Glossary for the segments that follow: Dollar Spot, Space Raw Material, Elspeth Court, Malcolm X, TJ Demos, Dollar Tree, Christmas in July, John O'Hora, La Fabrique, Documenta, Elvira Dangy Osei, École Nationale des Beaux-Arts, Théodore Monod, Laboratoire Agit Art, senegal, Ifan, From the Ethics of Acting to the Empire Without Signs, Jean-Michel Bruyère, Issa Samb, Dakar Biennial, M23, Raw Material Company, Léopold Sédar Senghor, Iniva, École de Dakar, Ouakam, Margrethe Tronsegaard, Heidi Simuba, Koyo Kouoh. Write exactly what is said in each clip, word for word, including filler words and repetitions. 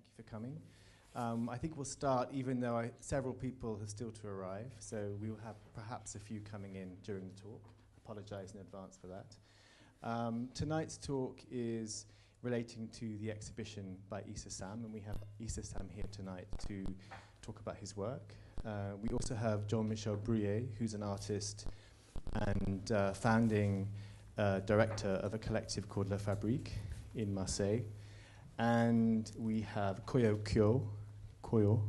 Thank you for coming. Um, I think we'll start, even though I, several people are still to arrive, so we will have perhaps a few coming in during the talk. Apologise in advance for that. Um, tonight's talk is relating to the exhibition by Issa Samb, and we have Issa Samb here tonight to talk about his work. Uh, we also have Jean-Michel Bruyère, who's an artist and uh, founding uh, director of a collective called La Fabrique in Marseille. And we have Koyo Kouoh, Koyo,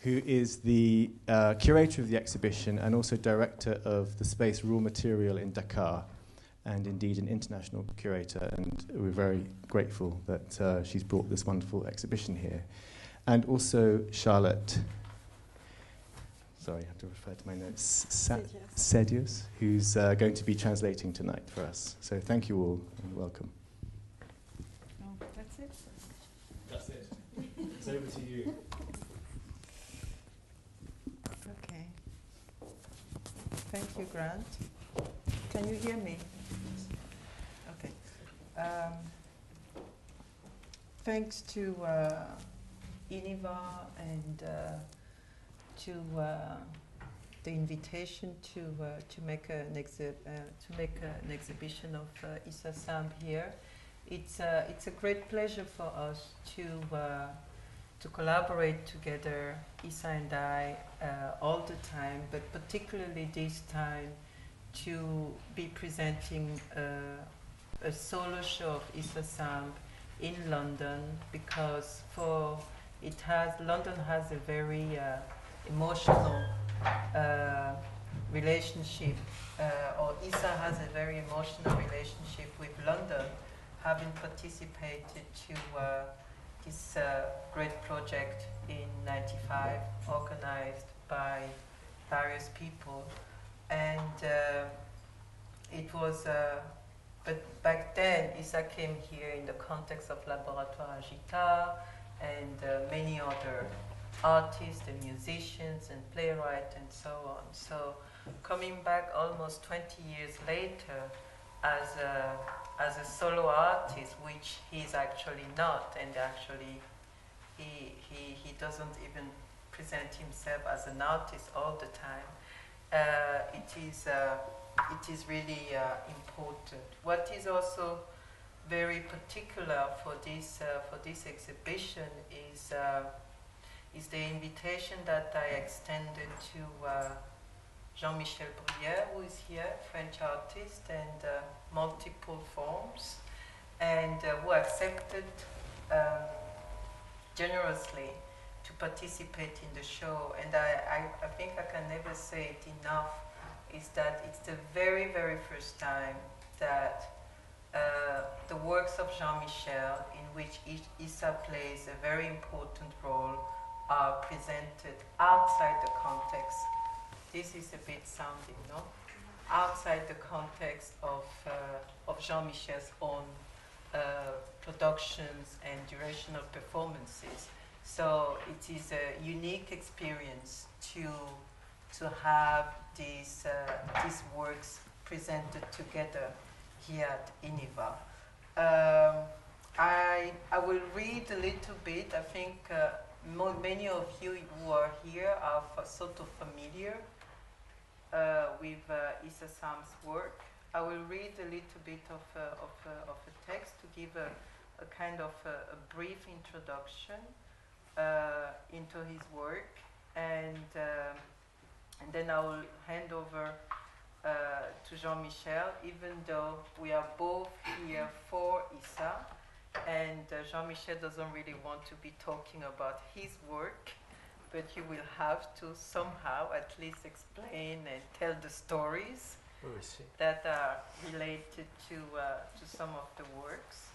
who is the uh, curator of the exhibition and also director of the Space Raw Material in Dakar, and indeed an international curator. And we're very grateful that uh, she's brought this wonderful exhibition here. And also Charlotte, sorry, I have to refer to my notes, Sa Sedius, who's uh, going to be translating tonight for us. So thank you all and welcome. Oh, that's it. That's it. It's over to you. Okay. Thank you, Grant. Can you hear me? Okay. Um, thanks to uh, Iniva and uh, to uh, the invitation to uh, to make an exhi uh, to make an exhibition of uh, Issa Samb here. It's uh, it's a great pleasure for us to uh, to collaborate together, Issa and I, uh, all the time, but particularly this time, to be presenting uh, a solo show of Issa Samb in London, because for it has London has a very uh, emotional uh, relationship, uh, or Issa has a very emotional relationship with London, having participated to uh, this uh, great project in ninety-five, organized by various people. And uh, it was, uh, but back then, Issa came here in the context of Laboratoire Agit Art and uh, many other artists and musicians and playwrights and so on. So coming back almost twenty years later as a, as a solo artist, which he's actually not, and actually he, he, he doesn't even present himself as an artist all the time. Uh, it is uh, it is really uh, important. What is also very particular for this uh, for this exhibition is uh, is the invitation that I extended to uh, Jean-Michel Bruyère, who is here, French artist and uh, multiple forms, and uh, who accepted um, generously to participate in the show. And I, I, I think I can never say it enough, is that it's the very, very first time that uh, the works of Jean-Michel, in which Issa plays a very important role, are presented outside the context. This is a bit sounding, no? Outside the context of, uh, of Jean-Michel's own uh, productions and duration of performances. So it is a unique experience to to have these uh, these works presented together here at Iniva. Um, I I will read a little bit. I think uh, mo many of you who are here are sort of familiar uh, with uh, Issa Samb's work. I will read a little bit of uh, of uh, of a text to give a, a kind of a, a brief introduction Uh, into his work, and, uh, and then I will hand over uh, to Jean-Michel, even though we are both here for Issa, and uh, Jean-Michel doesn't really want to be talking about his work, but he will have to somehow at least explain and tell the stories that are related to, uh, to some of the works.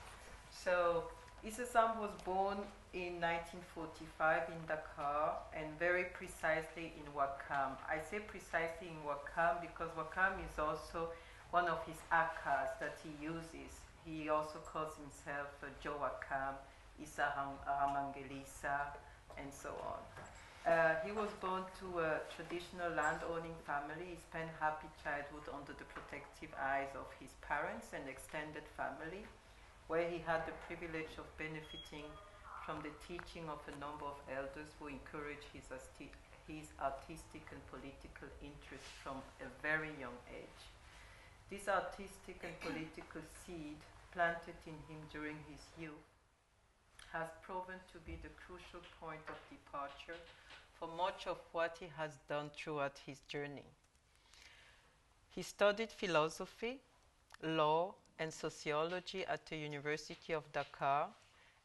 So Issa Samb was born in nineteen forty-five in Dakar, and very precisely in Ouakam. I say precisely in Ouakam because Ouakam is also one of his akkas that he uses. He also calls himself uh, Joe Ouakam, Issa Ramangelisa, and so on. Uh, he was born to a traditional landowning family. He spent happy childhood under the protective eyes of his parents and extended family, where he had the privilege of benefiting from the teaching of a number of elders who encouraged his, arti his artistic and political interest from a very young age. This artistic and political seed planted in him during his youth has proven to be the crucial point of departure for much of what he has done throughout his journey. He studied philosophy, law, and sociology at the University of Dakar,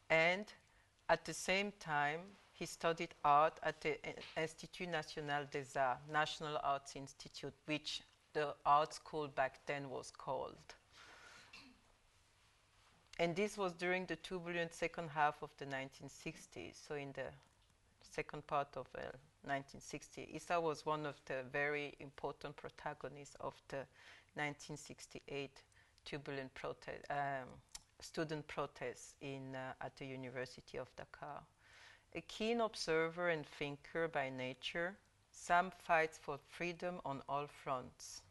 and at the same time, he studied art at the Institut National des Arts, National Arts Institute, which the art school back then was called. And this was during the turbulent second half of the nineteen sixties. So in the second part of uh, nineteen sixty, Issa was one of the very important protagonists of the nineteen sixty-eight turbulent protest, um, student protests in, uh, at the University of Dakar. A keen observer and thinker by nature, Sam fights for freedom on all fronts,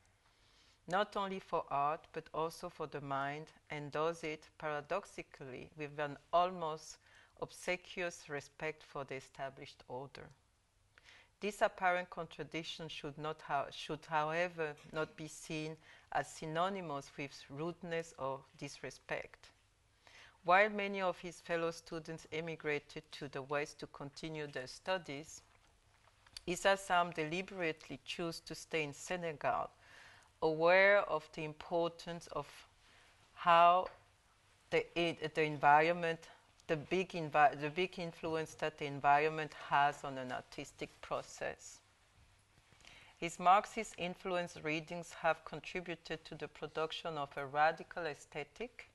not only for art, but also for the mind, and does it, paradoxically, with an almost obsequious respect for the established order. This apparent contradiction should, not ha should however, not be seen as synonymous with rudeness or disrespect. While many of his fellow students emigrated to the West to continue their studies, Issa Samb deliberately chose to stay in Senegal, aware of the importance of how the, the environment The big, envi the big influence that the environment has on an artistic process. His Marxist influence readings have contributed to the production of a radical aesthetic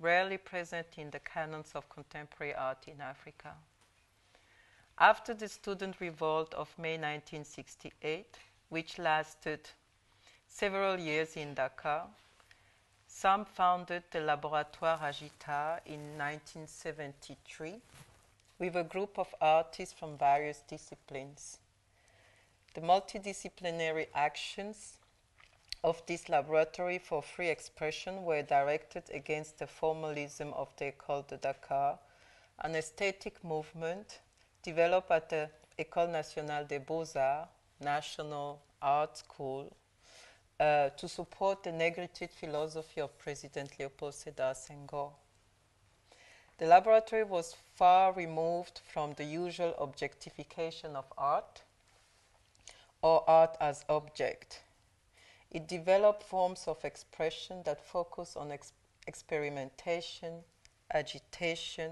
rarely present in the canons of contemporary art in Africa. After the student revolt of May nineteen sixty-eight, which lasted several years in Dakar, Sam founded the Laboratoire Agit Art in nineteen seventy-three with a group of artists from various disciplines. The multidisciplinary actions of this laboratory for free expression were directed against the formalism of the École de Dakar, an aesthetic movement developed at the École Nationale des Beaux-Arts, National Art School, Uh, to support the negative philosophy of President Léopold Sédar Senghor. The laboratory was far removed from the usual objectification of art or art as object. It developed forms of expression that focus on ex experimentation, agitation,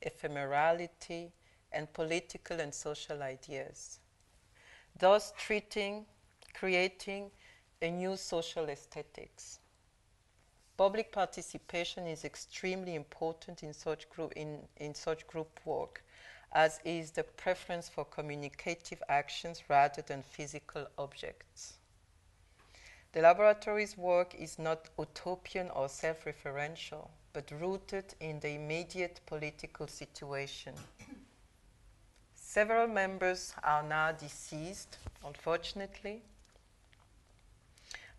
ephemerality, and political and social ideas, thus treating, creating, a new social aesthetics. Public participation is extremely important in such group, in, in such group work, as is the preference for communicative actions rather than physical objects. The laboratory's work is not utopian or self-referential, but rooted in the immediate political situation. Several members are now deceased, unfortunately.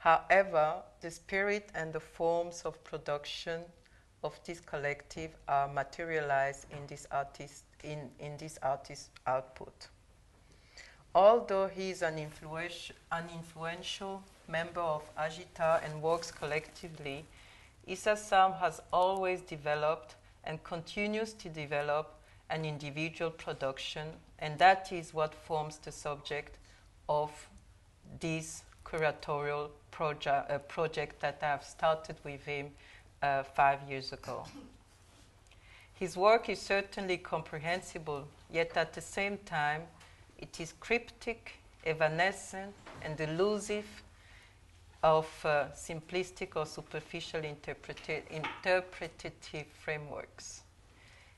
However, the spirit and the forms of production of this collective are materialized in this artist, in, in this artist's output. Although he is an, influential, an influential member of Agit Art and works collectively, Issa Samb has always developed and continues to develop an individual production, and that is what forms the subject of this curatorial project, uh, project that I have started with him uh, five years ago. His work is certainly comprehensible, yet at the same time, it is cryptic, evanescent, and elusive of uh, simplistic or superficial interpreta interpretative frameworks.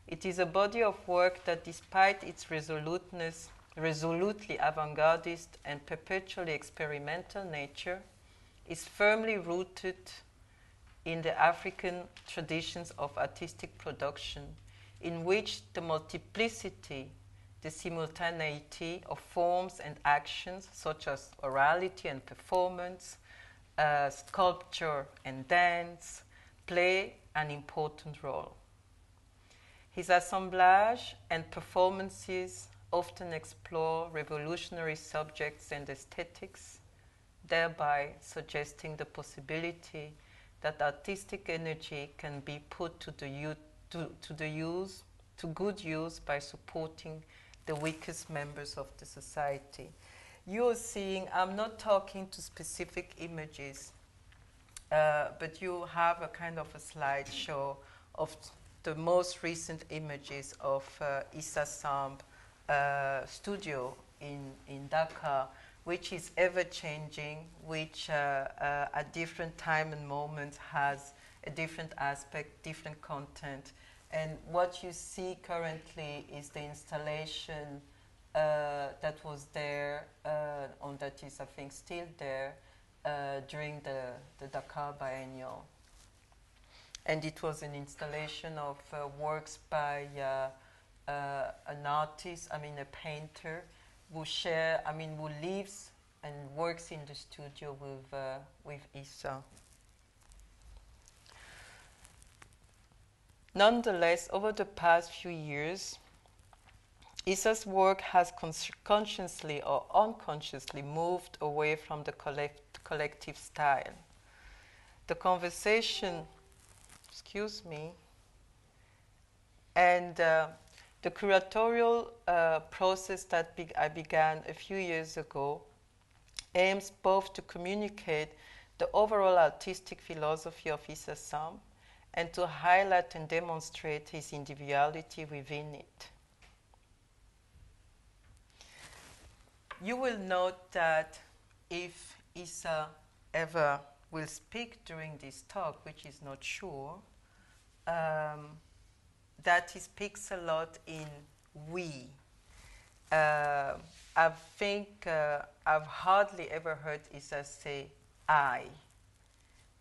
It is a body of work that, despite its resoluteness, resolutely avant-gardist and perpetually experimental nature, is firmly rooted in the African traditions of artistic production, in which the multiplicity, the simultaneity of forms and actions, such as orality and performance, uh, sculpture and dance, play an important role. His assemblage and performances often explore revolutionary subjects and aesthetics, thereby suggesting the possibility that artistic energy can be put to the use, to, to the use, to good use by supporting the weakest members of the society. You're seeing, I'm not talking to specific images, uh, but you have a kind of a slideshow of the most recent images of uh, Issa Samb uh, studio in, in Dakar, which is ever-changing, which uh, uh, at different time and moments has a different aspect, different content. And what you see currently is the installation uh, that was there, uh, on that is, I think, still there uh, during the, the Dakar Biennial. And it was an installation of uh, works by uh, uh, an artist, I mean a painter, who share, I mean, who lives and works in the studio with uh, with Issa. Nonetheless, over the past few years, Issa's work has cons consciously or unconsciously moved away from the collect collective style. The conversation, excuse me, and. Uh, The curatorial uh, process that be I began a few years ago aims both to communicate the overall artistic philosophy of Issa Samb and to highlight and demonstrate his individuality within it. You will note that if Issa ever will speak during this talk, which is not sure, um, that he speaks a lot in we. Uh, I think uh, I've hardly ever heard Issa say I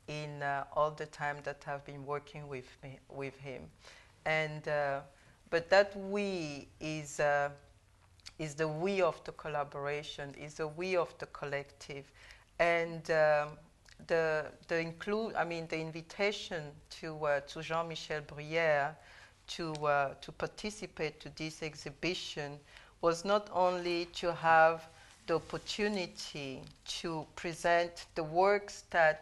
in uh, all the time that I've been working with, me, with him. And, uh, but that we is, uh, is the we of the collaboration, is the we of the collective. And um, the, the include, I mean, the invitation to, uh, to Jean-Michel Bruyère To, uh, to participate to this exhibition was not only to have the opportunity to present the works that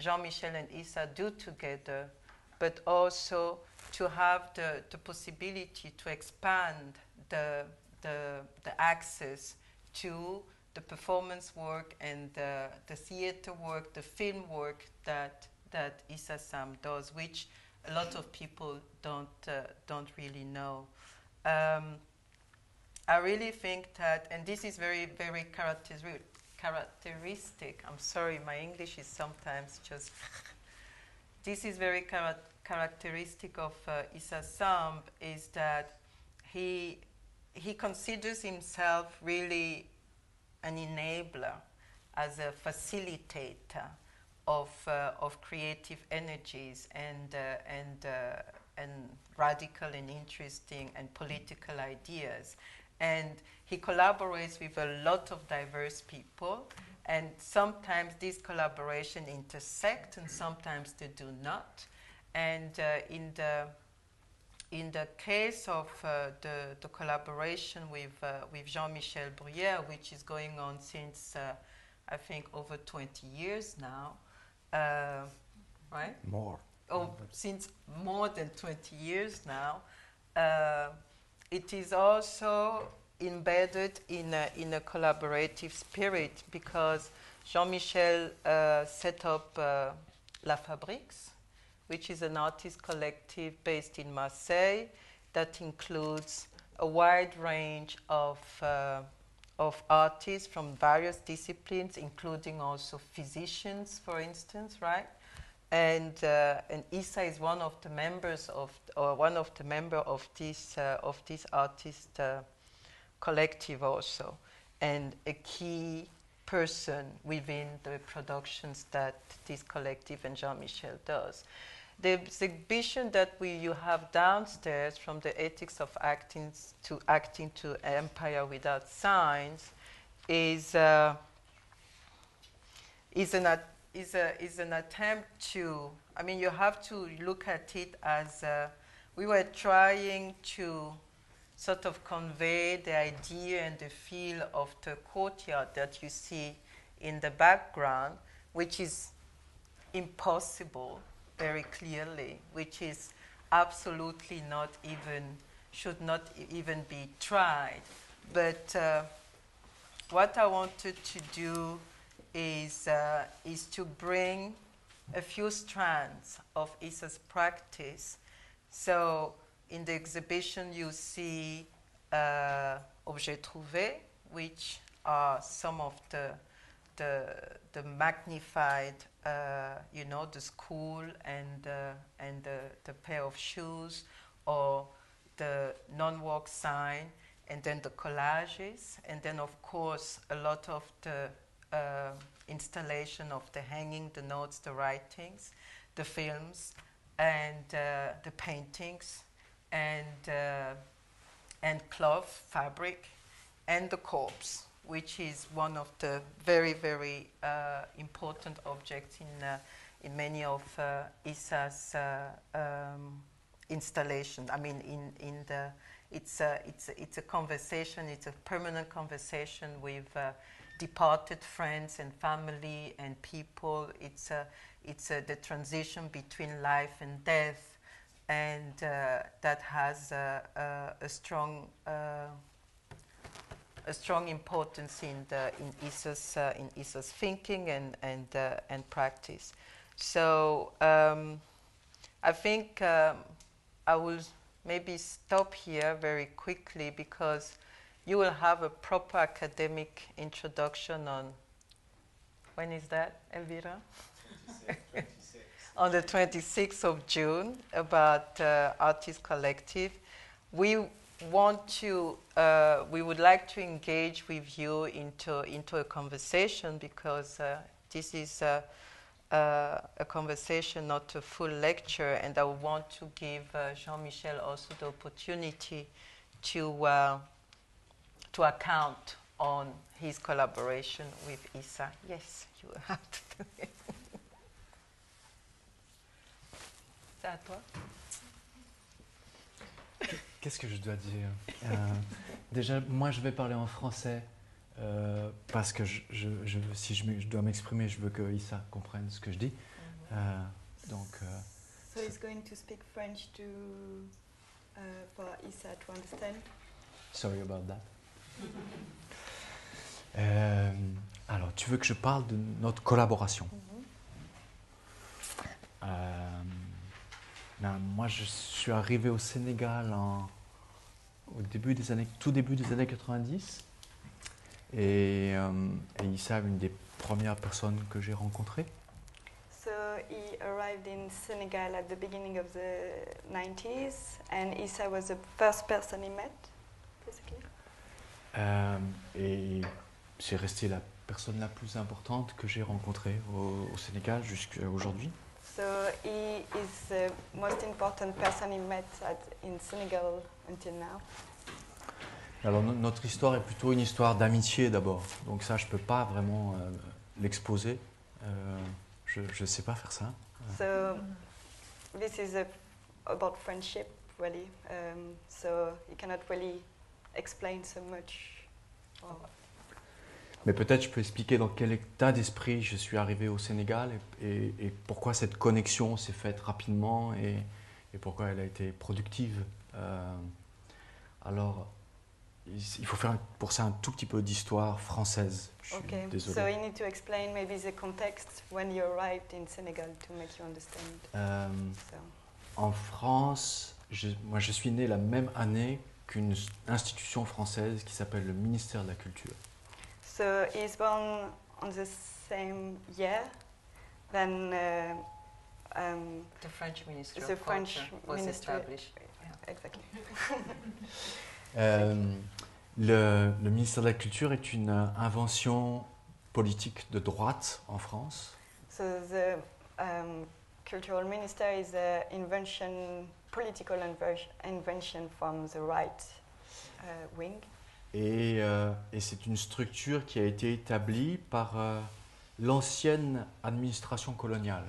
Jean-Michel and Issa do together, but also to have the, the possibility to expand the, the, the access to the performance work and the, the theater work, the film work that, that Issa Samb does, which a lot of people don't, uh, don't really know. Um, I really think that, and this is very, very characteri characteristic, I'm sorry, my English is sometimes just, this is very chara characteristic of uh, Issa Samb, is that he, he considers himself really an enabler, as a facilitator of, uh, of creative energies and, uh, and, uh, and radical and interesting and political ideas. And he collaborates with a lot of diverse people, and sometimes these collaborations intersect and sometimes they do not. And uh, in, the, in the case of uh, the, the collaboration with, uh, with Jean-Michel Bruyère, which is going on since uh, I think over twenty years now, Uh, right? More. Oh, since more than twenty years now, uh, it is also embedded in a, in a collaborative spirit, because Jean-Michel uh, set up uh, La Fabrique, which is an artist collective based in Marseille that includes a wide range of, uh, of artists from various disciplines, including also physicians, for instance, right? And uh, and Issa is one of the members of, or one of the member of this uh, of this artist uh, collective also, and a key person within the productions that this collective and Jean-Michel does. The exhibition that we, you have downstairs, from the ethics of acting to acting to empire without signs, is uh, is an at, is a is an attempt to. I mean, you have to look at it as uh, we were trying to sort of convey the idea and the feel of the courtyard that you see in the background, which is impossible very clearly, which is absolutely not even, should not even be tried. But uh, what I wanted to do is, uh, is to bring a few strands of Issa's practice. So in the exhibition, you see uh, objets trouvés, which are some of the the, the magnified, uh, you know, the school and uh, and the, the pair of shoes, or the non-walk sign, and then the collages, and then of course a lot of the uh, installation of the hanging, the notes, the writings, the films, and uh, the paintings. And, uh, and cloth, fabric, and the corpse, which is one of the very, very uh, important objects in, uh, in many of uh, Issa's uh, um, installations. I mean, in, in the, it's, a, it's, a, it's a conversation, it's a permanent conversation with uh, departed friends and family and people. It's, a, it's a, the transition between life and death. And uh, that has uh, uh, a strong, uh, a strong importance in the in Issa's uh, in Issa's thinking and and uh, and practice. So um, I think um, I will maybe stop here very quickly, because you will have a proper academic introduction on, when is that, Elvira? On the twenty-sixth of June, about uh, Artist Collective. We want to, uh, we would like to engage with you into, into a conversation, because uh, this is uh, uh, a conversation, not a full lecture, and I want to give uh, Jean-Michel also the opportunity to, uh, to account on his collaboration with Issa. Yes, you have to do it. À toi. Qu'est-ce que je dois dire? euh, Déjà, moi, je vais parler en français euh, parce que je, je, je, si je, je dois m'exprimer, je veux que Issa comprenne ce que je dis. Mm-hmm. euh, donc, euh, so he's going to speak French to uh, for Issa to understand. Sorry about that. euh, alors, tu veux que je parle de notre collaboration? Mm-hmm. euh, Non, moi, je suis arrivé au Sénégal en, au début des années, tout début des années quatre-vingt-dix. Et, euh, et Issa est une des premières personnes que j'ai rencontrées. So he arrived in Senegal at the beginning of the nineties, and Issa was the first person he met, basically. Euh, et c'est resté la personne la plus importante que j'ai rencontrée au, au Sénégal jusqu'à aujourd'hui. So he is the most important person he met at, in Senegal until now. Alors no, notre histoire est plutôt une histoire d'amitié d'abord. Donc ça, je peux pas vraiment euh, l'exposer. Euh, je je sais pas faire ça. So this is a, about friendship really. Um, so you cannot really explain so much. Or... Mais peut-être je peux expliquer dans quel état d'esprit je suis arrivé au Sénégal et, et, et pourquoi cette connexion s'est faite rapidement et, et pourquoi elle a été productive. Euh, alors, il faut faire pour ça un tout petit peu d'histoire française. Je suis okay. Désolé. So you need to explain maybe the context when you arrived in Senegal to make you understand. Euh, so. En France, je, moi je suis né la même année qu'une institution française qui s'appelle le ministère de la Culture. So he's born on the same year than uh, um, the French Ministry the of French Culture was Ministry established. Yeah. Exactly. euh, le, le ministère de la Culture est une invention politique de droite en France. So the um, cultural minister is an invention, political invention from the right uh, wing. Et, euh, et c'est une structure qui a été établie par euh, l'ancienne administration coloniale.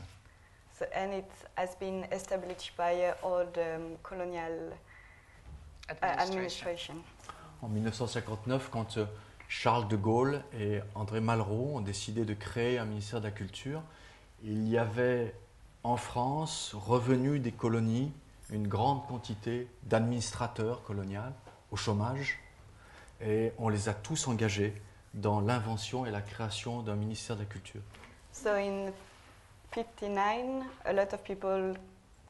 arts, and it has been established by all the um, colonial uh, administration. En mille neuf cent cinquante-neuf, quand euh, Charles de Gaulle et André Malraux ont décidé de créer un ministère de la Culture, il y avait en France, revenu des colonies, une grande quantité d'administrateurs coloniaux au chômage, et on les a tous engagés dans l'invention et la création d'un ministère de la Culture. So in fifty-nine, a lot of people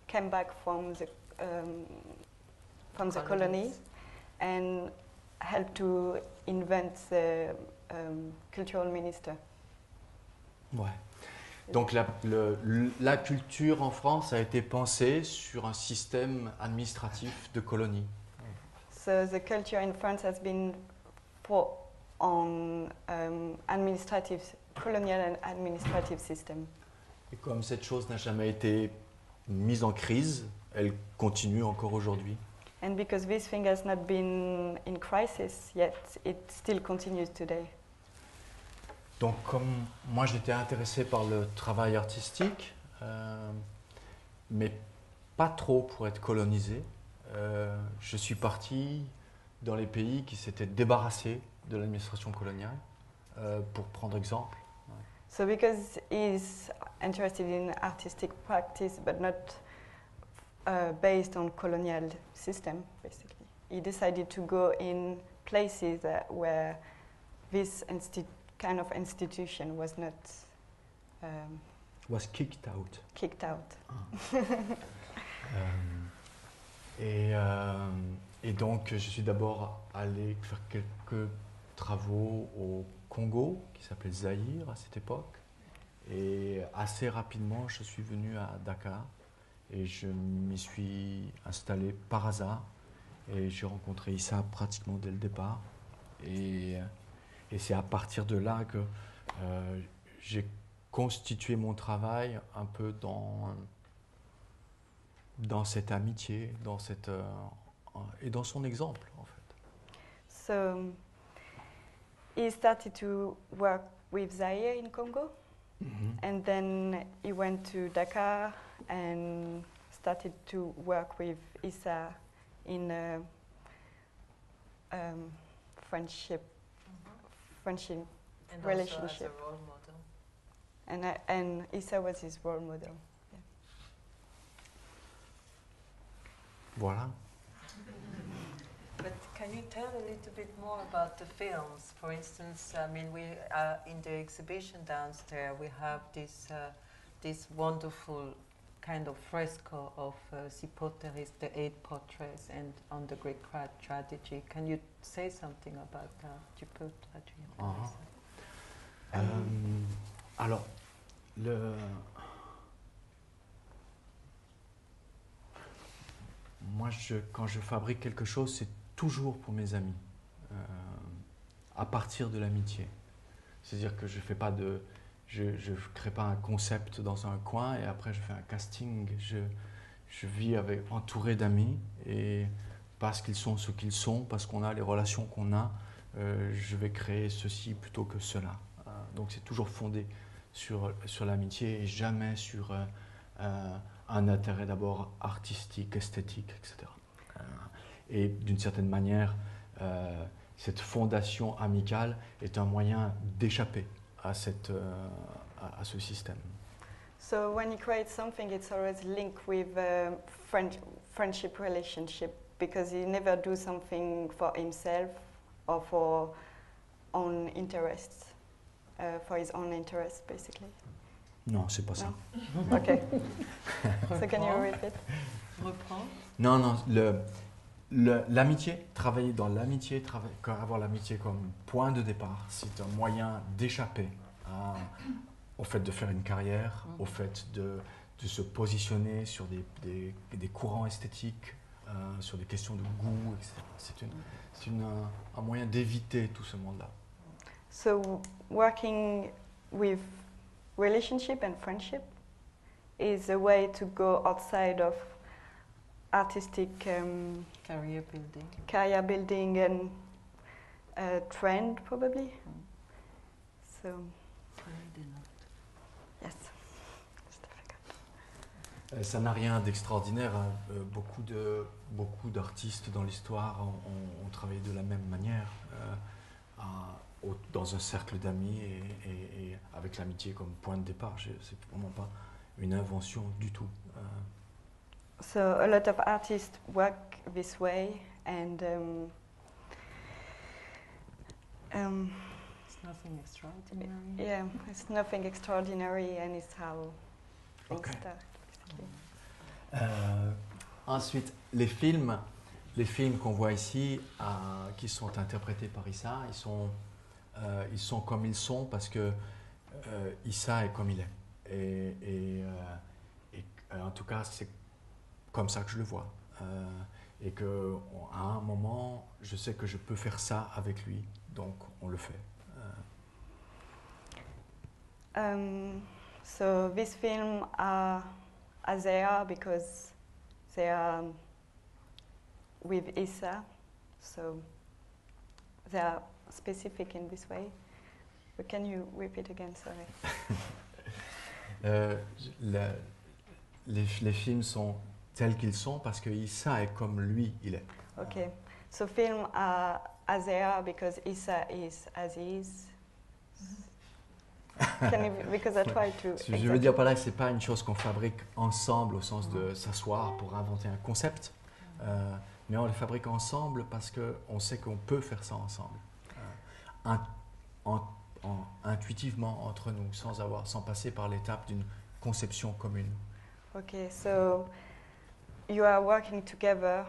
came back from the um, from the colonies and helped to invent the um, cultural minister. Ouais. Donc la, le, la culture en France a été pensée sur un système administratif de colonies. So the culture in France has been for on um, administrative, colonial and administrative system. Et comme cette chose n'a jamais été mise en crise, elle continue encore aujourd'hui. And because this thing has not been in crisis yet, it still continues today. Donc comme moi j'étais intéressé par le travail artistique, euh, mais pas trop pour être colonisé, euh, je suis parti dans les pays qui s'étaient débarrassés de l'administration coloniale, euh, pour prendre exemple. Ouais. So because he's interested in artistic practice but not uh, based on colonial system, basically, he decided to go in places uh, where this institution kind of institution was not um, was kicked out. Kicked out. Ah. euh, et, euh, et donc, je suis d'abord allé faire quelques travaux au Congo, qui s'appelait Zaïre à cette époque. Et assez rapidement, je suis venu à Dakar et je m'y suis installé par hasard. Et j'ai rencontré Issa pratiquement dès le départ. Et Et c'est à partir de là que euh, j'ai constitué mon travail un peu dans, dans cette amitié, dans cette, euh, et dans son exemple, en fait. So, he started to work with Zaire in Congo, mm-hmm. and then he went to Dakar and started to work with Issa in a, um, friendship. Friendship, and relationship, also as a role model. And, I, and Issa was his role model. Yeah. Voilà. But can you tell a little bit more about the films? For instance, I mean, we uh, in the exhibition downstairs we have this uh, this wonderful kind of fresco of uh, Cypoteris, the eight portraits, and on the Greek tragedy. Can you say something about that? Tu peux traduire. Uh -huh. um, um, alors, le moi, je, quand je fabrique quelque chose, c'est toujours pour mes amis, euh, à partir de l'amitié. C'est-à-dire que je fais pas de Je ne crée pas un concept dans un coin et après je fais un casting. Je, je vis avec, entouré d'amis et parce qu'ils sont ce qu'ils sont, parce qu'on a les relations qu'on a, euh, je vais créer ceci plutôt que cela. Euh, donc c'est toujours fondé sur, sur l'amitié et jamais sur euh, euh, un intérêt d'abord artistique, esthétique, et cetera. Euh, et d'une certaine manière, euh, cette fondation amicale est un moyen d'échapper à cette, euh, à, à ce système. So when you create something, it's always linked with a friend, friendship relationship because he never do something for himself or for own interests, uh, for his own interests, basically. Non, c'est pas ça. No? Okay. So can you repeat? Reprends. Non, non. Le, le, l'amitié, travailler dans l'amitié, trava- avoir l'amitié comme point de départ, c'est un moyen d'échapper au fait de faire une carrière, au fait de, de se positionner sur des, des, des courants esthétiques, euh, sur des questions de goût, et cetera. C'est une, c'est une, un moyen d'éviter tout ce monde-là. So, working with relationship and friendship is a way to go outside of artistic um, career building, career building, and uh, trend probably. Mm. So, yes. Ça n'a rien d'extraordinaire. Beaucoup de, beaucoup d'artistes dans l'histoire ont, ont travaillé de la même manière, euh, à, au, dans un cercle d'amis et, et, et avec l'amitié comme point de départ. C'est vraiment pas une invention du tout. Uh. So a lot of artists work this way, and um, um, it's nothing extraordinary. Yeah, it's nothing extraordinary, and it's how okay. it starts. Euh, ensuite, les films, les films qu'on voit ici, euh, qui sont interprétés par Issa, ils sont, euh, ils sont comme ils sont parce que euh, Issa est comme il est. Et, et, euh, et euh, en tout cas, c'est comme ça que je le vois. Euh, et qu'à un moment, je sais que je peux faire ça avec lui, donc on le fait. Euh. Um, so this film are... as they are because they are with Issa, so they are specific in this way. But can you repeat again, sorry? euh, le, les, les films sont tels qu'ils sont parce que Issa est comme lui, il est. Okay, uh, so films are as they are because Issa is as he is. Because I try to exactly. Je veux dire par là que ce n'est pas une chose qu'on fabrique ensemble au sens de s'asseoir pour inventer un concept, euh, mais on le fabrique ensemble parce qu'on sait qu'on peut faire ça ensemble, euh, in, en, en, intuitivement entre nous, sans, avoir, sans passer par l'étape d'une conception commune. Ok, so you are working together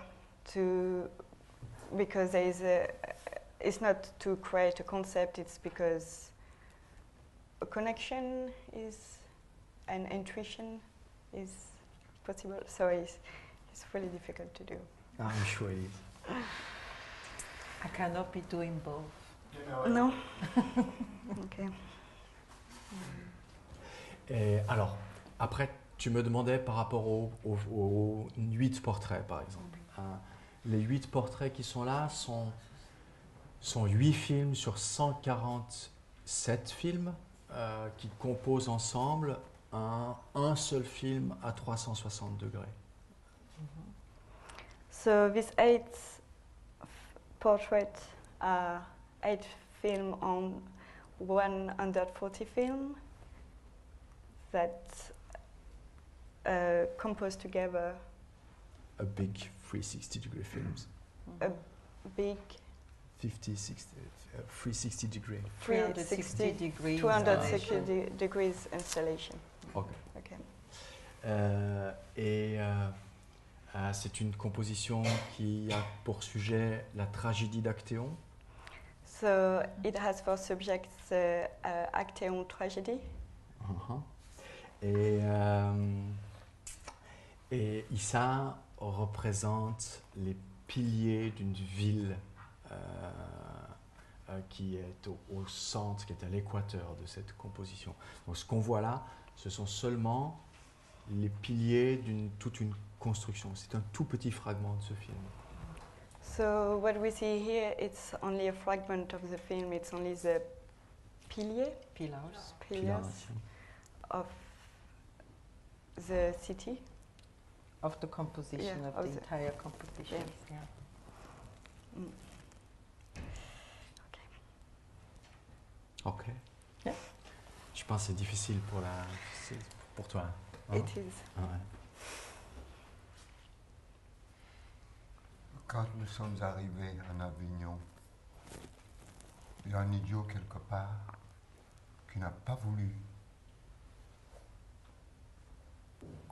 to, because there is a, it's not to create a concept, it's because a connection is, an intuition is possible. So it's, it's really difficult to do. I'm sure it is. I cannot be doing both. You know, no. Okay. Et alors, après, tu me demandais par rapport aux, aux, aux huit portraits, par exemple. Mm-hmm. hein, les huit portraits qui sont là sont, sont huit films sur cent quarante-sept films. Euh, qui composent ensemble un, un seul film à trois cent soixante degrés. Mm-hmm. So these eight portraits are eight films on one hundred forty films that uh, compose together a big three hundred sixty degree films. Mm-hmm. A big fifty, sixty, uh, three hundred sixty degree. three hundred sixty degrees. two hundred sixty de degrees installation. OK. Okay. Euh, et euh, euh, c'est une composition qui a pour sujet la tragédie d'Actéon. So it has for subject the uh, Actéon tragedy. Uh-huh. Et, euh, et Issa représente les piliers d'une ville Euh, euh, qui est au, au centre, qui est à l'équateur de cette composition. Donc ce qu'on voit là, ce sont seulement les piliers d'une toute une construction. C'est un tout petit fragment de ce film. So what we see here, it's only a fragment of the film. It's only the piliers, pillars, pillars, pillars of the city, of the composition, yeah, of, of the, the entire composition. Yeah. Yeah. Mm. Ok. Yeah. Je pense que c'est difficile pour, la, pour toi. Hein? It is. Ah ouais. Quand nous sommes arrivés en Avignon, il y a un idiot quelque part qui n'a pas voulu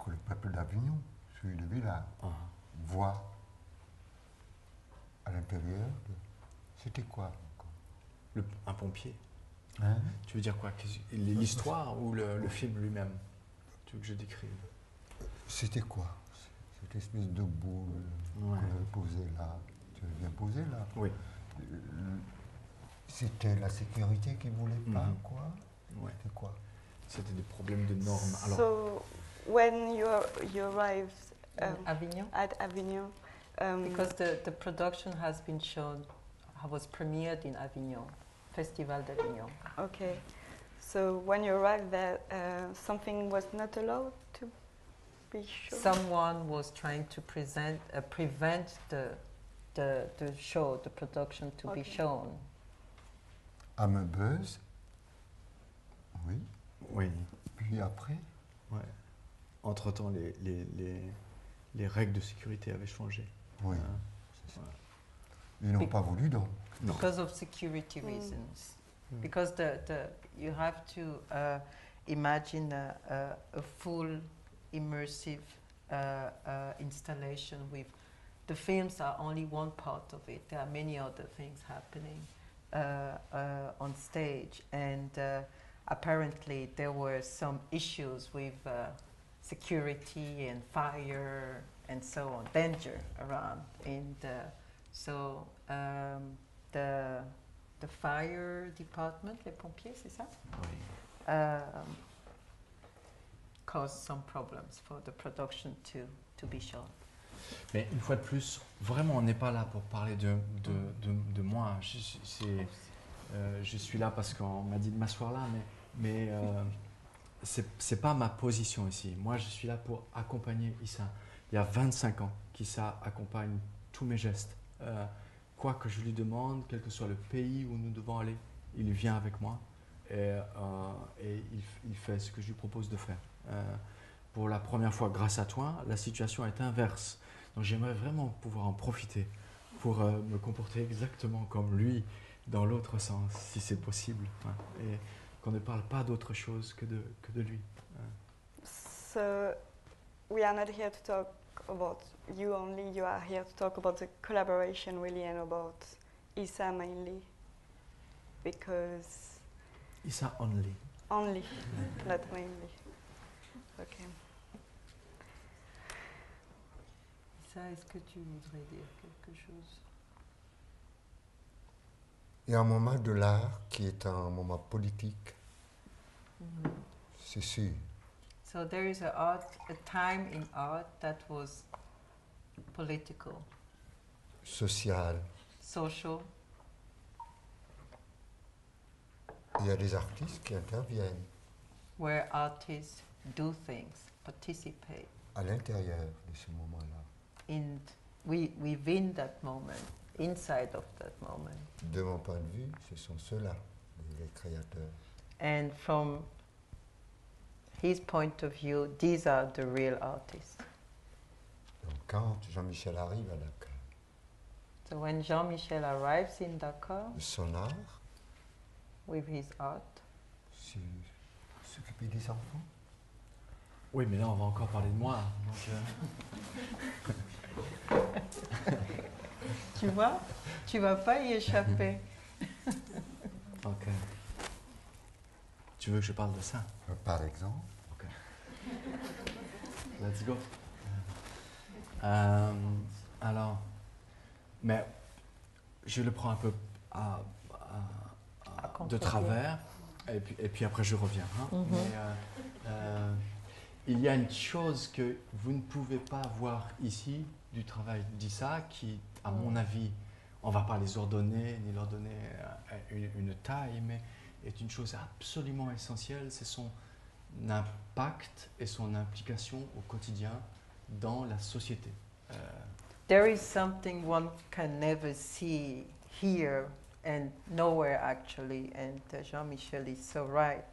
que le peuple d'Avignon, celui de Villa, uh -huh. voit à l'intérieur de... C'était quoi le, un pompier. Hein? Tu veux dire quoi? L'histoire ou le, le film lui-même? Tu veux que je décrive? C'était quoi? Cette espèce de boule ouais. qu'on avait posée là. Tu l'avais bien posée là? Oui. C'était la sécurité qui ne voulait pas, mm-hmm. quoi? Ouais. C'était quoi? C'était des problèmes de normes. Alors, so, when you, are, you arrived um, Avignon? At Avignon, um, because the, the production has been shown, was premiered in Avignon. Festival d'Avignon. Okay, so when you arrived there, uh, something was not allowed to special. Someone was trying to present, uh, prevent the, the, the show, the production to okay. be shown. Ameubeuse. Oui. Oui. Puis après. Ouais. Entre-temps, les, les, les, les règles de sécurité avaient changé. Oui. Hein? Voilà. Ils n'ont pas voulu, donc. Non. Because of security reasons. Mm. Because the, the, you have to uh, imagine a, a, a full immersive uh, uh, installation with the films are only one part of it. There are many other things happening uh, uh, on stage. And uh, apparently there were some issues with uh, security and fire and so on, danger around. And uh, so um, the, the fire department, les pompiers, c'est ça? Oui. Um, caused some problems for the production to, to be shown. Mais une fois de plus, vraiment, on n'est pas là pour parler de, de, de, de moi. Je, euh, je suis là parce qu'on m'a dit de m'asseoir là, mais, mais euh, c'est pas ma position ici. Moi, je suis là pour accompagner Issa. Il y a vingt-cinq ans qu'Issa accompagne tous mes gestes. Euh, quoi que je lui demande, quel que soit le pays où nous devons aller, il vient avec moi. Et, euh, et il, il fait ce que je lui propose de faire. Euh, pour la première fois, grâce à toi, la situation est inverse. Donc j'aimerais vraiment pouvoir en profiter pour euh, me comporter exactement comme lui, dans l'autre sens, si c'est possible. Hein, et qu'on ne parle pas d'autre chose que de, que de lui. Hein. So, we are not here to talk about you only. You are here to talk about the collaboration, really, and about Issa mainly, because Issa only. Only, not mainly. Okay. Issa, est-ce que tu voudrais dire quelque chose? Il y a un moment de l'art qui est un moment politique. Mm-hmm. C'est sûr. So there is a, art, a time in art that was political. Social. Social. Il y a des artistes qui interviennent. Where artists do things, participate. À l'intérieur de ce moment-là. In, we, within that moment, inside of that moment. De mon point de vue, ce sont ceux-là, les créateurs. And from his point of view, these are the real artists. Donc quand Jean-Michel arrive à Dakar. So when Jean-Michel arrives in Dakar. Son art. With his art. S'occuper des enfants. Oui, mais là on va encore parler de moi. Donc, euh... tu vois, tu vas pas y échapper. Ok. Tu veux que je parle de ça? Par exemple. Ok. Let's go. Euh, alors, mais je le prends un peu à. à de travers, et puis, et puis après je reviens. Hein. Mm-hmm. Mais, euh, euh, il y a une chose que vous ne pouvez pas voir ici, du travail d'Issa, qui, à mon avis, on ne va pas les ordonner, ni leur donner une, une taille, mais est une chose absolument essentielle, c'est son impact et son implication au quotidien dans la société. Euh, There is something one can never see here. And nowhere actually, and uh, Jean-Michel is so right,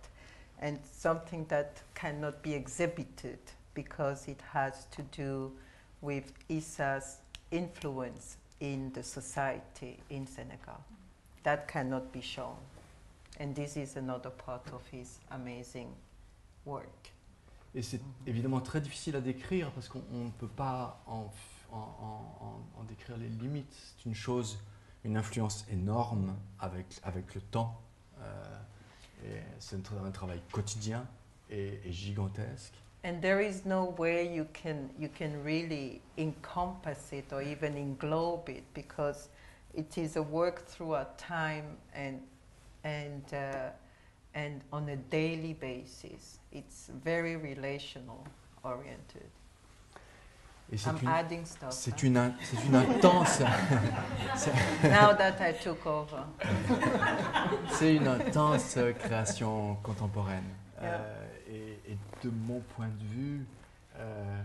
and something that cannot be exhibited because it has to do with Issa's influence in the society in Senegal. That cannot be shown, and this is another part of his amazing work. Et c'est évidemment très difficile à décrire parce qu'on ne peut pas en, en, en, en décrire les limites. C'est une chose. Une influence énorme avec, avec le temps. Euh, c'est un, un travail quotidien et, et gigantesque. And there is no way you can, you can really encompass it or even englobe it because it is a work throughout time and, and, uh, and on a daily basis. It's very relational oriented. C'est une, c'est une, hein? une, une intense. Now that I took over. C'est une intense création contemporaine. Yeah. Euh, et, et de mon point de vue, euh,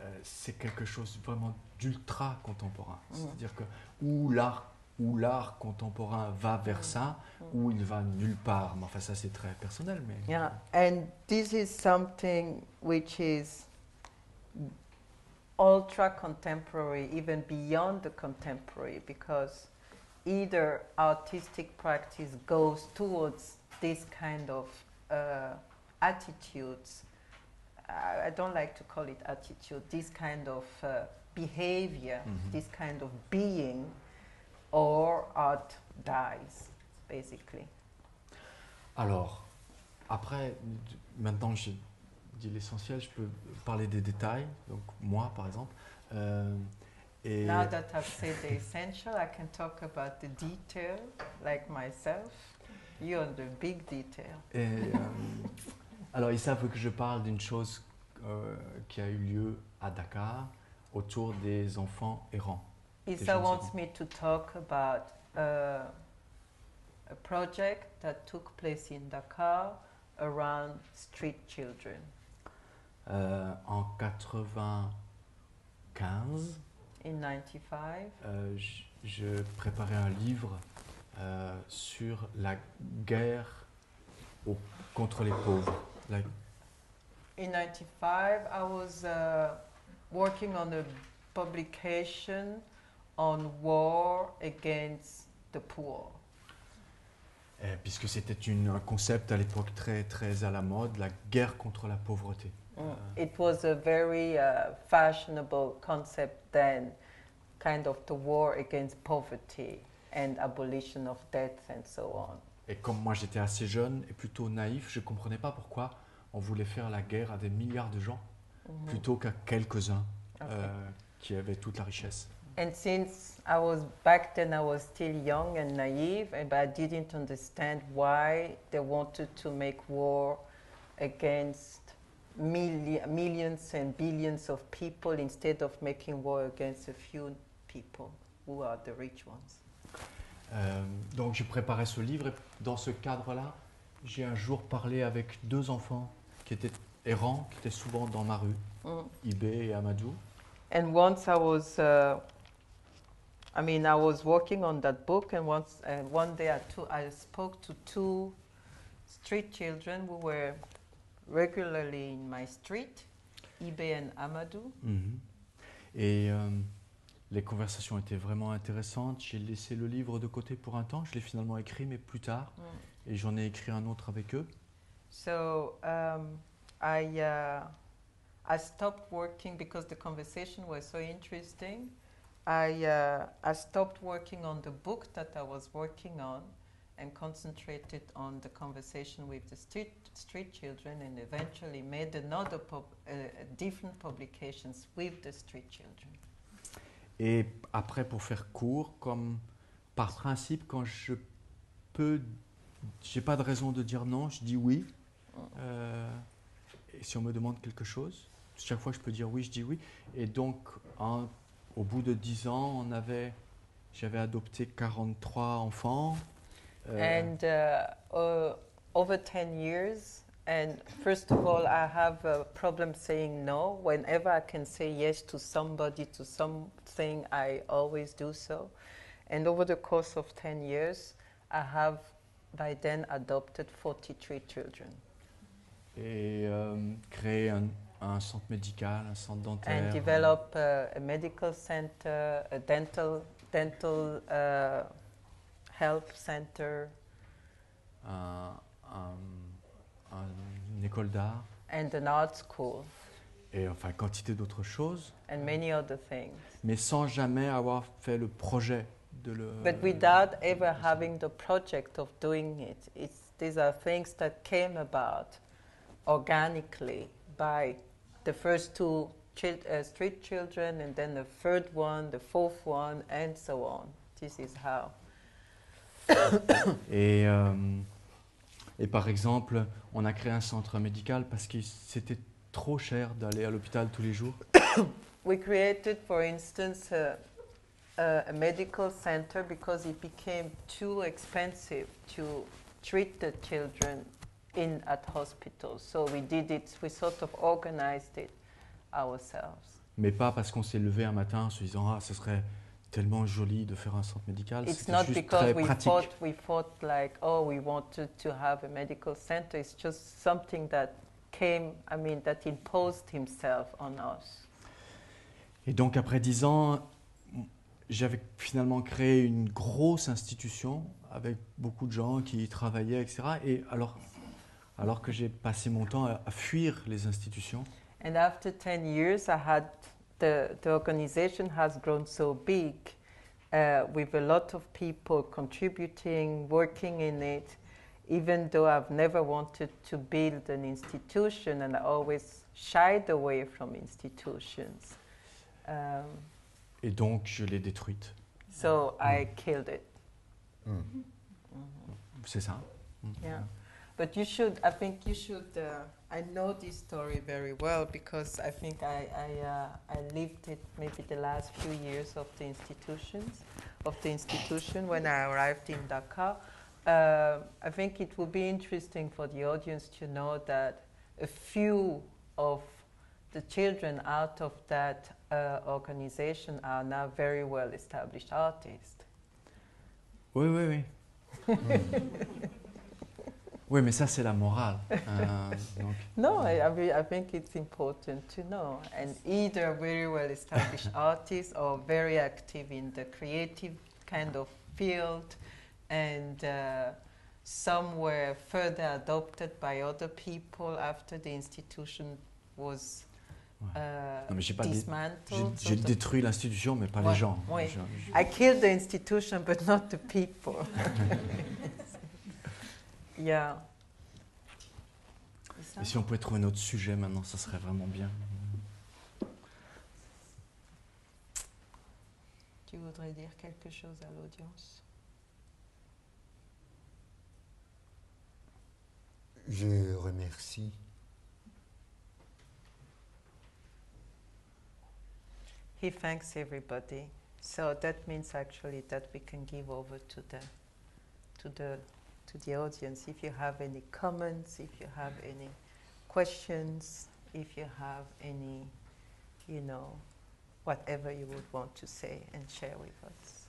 euh, c'est quelque chose vraiment d'ultra contemporain. Mmh. C'est-à-dire que où l'art où l'art contemporain va vers ça, où il va nulle part. Enfin, ça, c'est très personnel, mais... Yeah, and this is something which is ultra-contemporary, even beyond the contemporary, because either artistic practice goes towards this kind of uh, attitudes, I, I don't like to call it attitude, this kind of uh, behavior, mm-hmm. this kind of being, or art dies, basically. Alors, après, maintenant j'ai dit l'essentiel, je peux parler des détails, donc moi par exemple. Euh, et Now that I've said the essential, I can talk about the detail, like myself. You're on the big detail. Et, euh, alors, ils savent que je parle d'une chose euh, qui a eu lieu à Dakar, autour des enfants errants. Issa wants me to talk about uh, a project that took place in Dakar around street children. Uh, en ninety-five, in ninety-five, uh, je, je préparais un livre uh, sur la guerre au, contre les pauvres. La... In ninety-five, I was uh, working on a publication on war against the poor. Eh, puisque c'était un concept à l'époque très très à la mode, la guerre contre la pauvreté. Mm. Uh, It was a very uh, fashionable concept then, kind of the war against poverty and abolition of debt and so on. Et comme moi j'étais assez jeune et plutôt naïf, je comprenais pas pourquoi on voulait faire la guerre à des milliards de gens mm-hmm. plutôt qu'à quelques-uns okay. euh, qui avaient toute la richesse. And since I was back then, I was still young and naive, and but I didn't understand why they wanted to make war against milli millions and billions of people instead of making war against a few people who are the rich ones. Euh, donc, j'ai préparé ce livre. Et dans ce cadre-là, j'ai un jour parlé avec deux enfants qui étaient errants, qui étaient souvent dans ma rue, mm. Ibé et Amadou. And once I was. Uh, I mean, I was working on that book, and once, uh, one day I, to, I spoke to two street children who were regularly in my street, Ibé and Amadou. Mm-hmm. Et euh, les conversations étaient vraiment intéressantes. J'ai laissé le livre de côté pour un temps. Je l'ai finalement écrit, mais plus tard, mm. et j'en ai écrit un autre avec eux. So um, I uh, I stopped working because the conversation was so interesting. I, uh, I stopped working on the book that I was working on and concentrated on the conversation with the street, street children, and eventually made another pub, uh, different publications with the street children. Et après, pour faire court, comme par principe, quand je peux, j'ai pas de raison de dire non, je dis oui. Mm. Euh, et si on me demande quelque chose, chaque fois que je peux dire oui, je dis oui. Et donc, en au bout de dix ans, on avait, j'avais adopté quarante-trois enfants. Euh and uh, uh, over ten years, and first of all, I have a problem saying no. Whenever I can say yes to somebody, to something, I always do so. And over the course of ten years, I have by then adopted forty-three children. Et euh, créé un un centre médical, un centre dentaire. And develop uh, a medical center, a dental dental uh, health center. Un, un, un, une école d'art. And an art school. Et enfin quantité d'autres choses. And many other things. Mais sans jamais avoir fait le projet de le. But without ever having the project of doing it, it's, these are things that came about organically by the first two chil uh, street children, and then the third one, the fourth one, and so on. This is how. et, euh, et par exemple, on a créé un centre médical parce que c'était trop cher d'aller à l'hôpital tous les jours. We created, for instance, a, a medical center because it became too expensive to treat the children in at hospitals. So we did it, we sort of organized it ourselves. Mais pas parce qu'on s'est levé un matin en se disant ah ce serait tellement joli de faire un centre médical. It's not because we thought we thought like oh we wanted to have a medical center. It's just something that came, I mean that imposed himself on us. Et donc après dix ans, j'avais finalement créé une grosse institution avec beaucoup de gens qui y travaillaient, et cetera. Et alors, alors que j'ai passé mon temps à, à fuir les institutions. And after ten years, I had the, the organization has grown so big, uh, with a lot of people contributing, working in it, even though I've never wanted to build an institution and I always shied away from institutions. Um, Et donc, je l'ai détruite. So mm. I killed it. Mm. Mm-hmm. C'est ça. Mm. Yeah. But you should, I think you should, uh, I know this story very well because I think I, I, uh, I lived it maybe the last few years of the institutions, of the institution when I arrived in Dakar. Uh, I think it will be interesting for the audience to know that a few of the children out of that uh, organization are now very well established artists. Oui, oui, oui. Oui, mais ça, c'est la morale. Uh, donc. No, I, I think it's important to know. And either very well-established artists or very active in the creative kind of field and uh, some were further adopted by other people after the institution was ouais. uh, non, mais j'ai pas dismantled. J'ai détruit l'institution, mais pas ouais. les gens. Ouais. Je, je... I killed the institution, but not the people. Yeah. Et si on pouvait trouver un autre sujet maintenant, ça serait vraiment bien. Tu voudrais dire quelque chose à l'audience? Je remercie. He thanks everybody. So that means actually that we can give over to the to the to the audience, if you have any comments, if you have any questions, if you have any, you know, whatever you would want to say and share with us.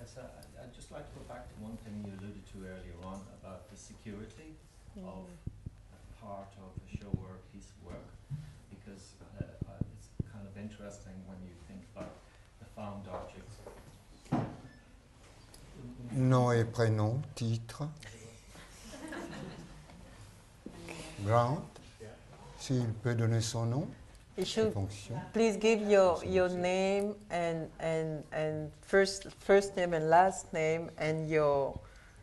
Yes, I, I'd just like to go back to one thing you alluded to earlier on about the security mm. of a part of a show or a piece of work, because uh, it's kind of interesting when you think about the found objects. Nom et prénom, titre. Grant, s'il peut donner son nom. You should please give your your name and and and first first name and last name and your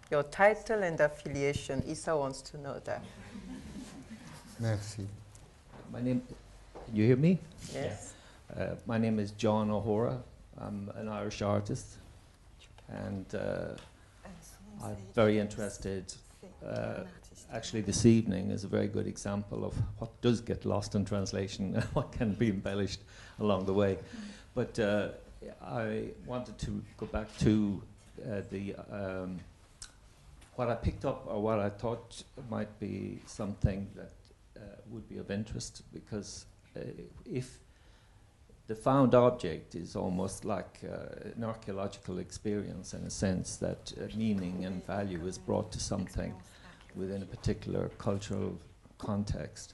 your title and affiliation. Issa wants to know that. Merci. My name. You hear me? Yes. Yeah. Uh, my name is John O'Hora. I'm an Irish artist. And uh, I'm very interested, uh, actually this evening is a very good example of what does get lost in translation and what can be embellished along the way. But uh, I wanted to go back to uh, the um, what I picked up or what I thought might be something that uh, would be of interest, because uh, if the found object is almost like uh, an archaeological experience in a sense that uh, meaning and value is brought to something within a particular cultural context.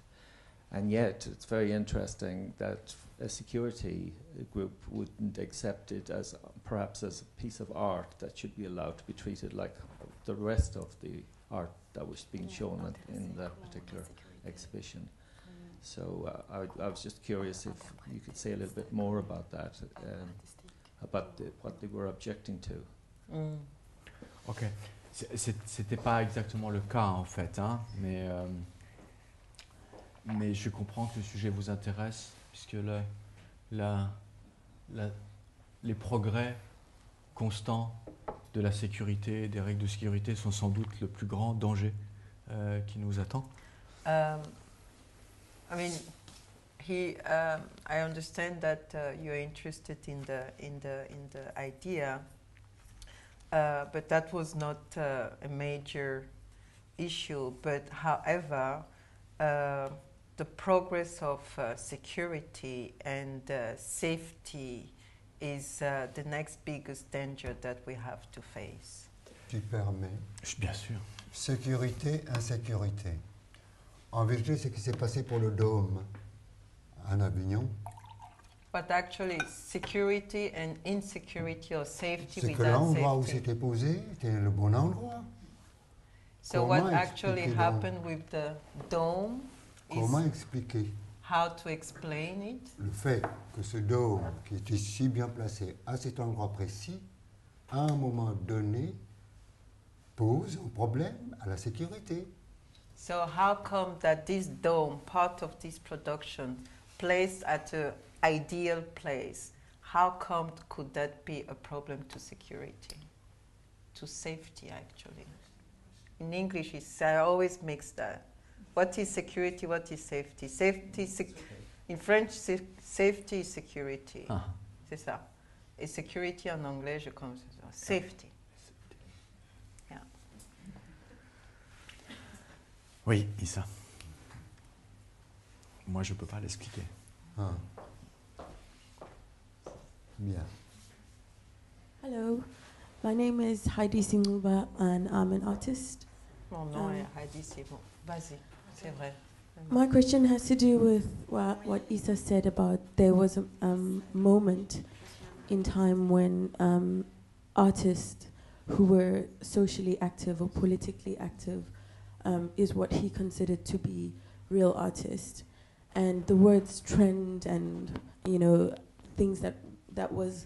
And yet it's very interesting that a security group wouldn't accept it as uh, perhaps as a piece of art that should be allowed to be treated like the rest of the art that was being shown in, in that particular exhibition. So uh, I, I was just curious if you could say a little bit more about that, um, about the, what they were objecting to. Mm. Ok, c'était pas exactement le cas en fait, hein, mais euh, mais je comprends que le sujet vous intéresse puisque la, la, la, les progrès constants de la sécurité, des règles de sécurité sont sans doute le plus grand danger euh, qui nous attend. Um. I mean, he. Um, I understand that uh, you're interested in the in the in the idea, uh, but that was not uh, a major issue, but however, uh, the progress of uh, security and uh, safety is uh, the next biggest danger that we have to face. Tu permets? Bien sûr. Sécurité, insécurité. En vérité, ce qui s'est passé pour le Dôme en Avignon. But actually, security and insecurity or safety without safety. C'est que l'endroit où c'était posé était le bon endroit. So Comment what actually happened dans... with the dome Comment is expliquer how to explain it. Le fait que ce dôme qui était si bien placé à cet endroit précis, à un moment donné, pose un problème à la sécurité. So how come that this dome, part of this production, placed at an ideal place, how come could that be a problem to security, to safety actually? In English, it's, I always mix that. What is security, what is safety? Safety, sec in French, safety is security. Ah. C'est ça. Et sécurité en anglais, je commence à dire safety. Oui, Issa. Moi, je ne peux pas l'expliquer. Ah. Bien. Hello, my name is Heidi Simuba and I'm an artist. Mon nom um, est Heidi Simuba. Vas-y, c'est vrai. My question has to do with what, what Issa said about there was a um, moment in time when um, artists who were socially active or politically active Um, is what he considered to be real artists, and the words trend and, you know, things that that was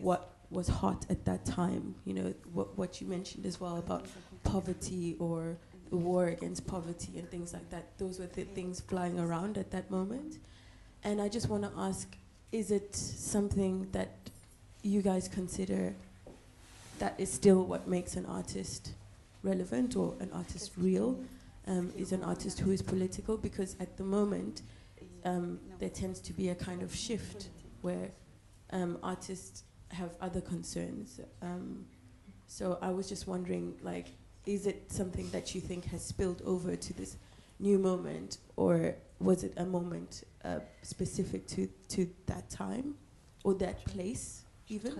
what was hot at that time, you know, what, what you mentioned as well about poverty or the war against poverty and things like that. Those were the things flying around at that moment, and I just want to ask, is it something that you guys consider that is still what makes an artist relevant or an artist real, um, is an artist who is political? Because at the moment um, there tends to be a kind of shift where um, artists have other concerns. Um, so I was just wondering, like, is it something that you think has spilled over to this new moment, or was it a moment uh, specific to, to that time or that place even?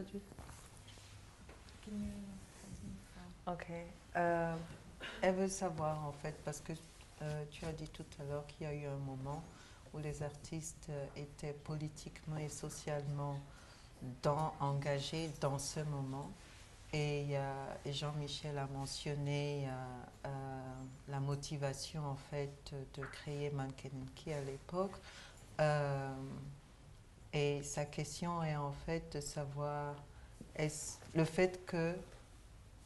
Okay. Euh, elle veut savoir en fait, parce que euh, tu as dit tout à l'heure qu'il y a eu un moment où les artistes euh, étaient politiquement et socialement dans, engagés dans ce moment, et, euh, et Jean-Michel a mentionné euh, euh, la motivation en fait de créer Mankenenki à l'époque, euh, et sa question est en fait de savoir est-ce le fait que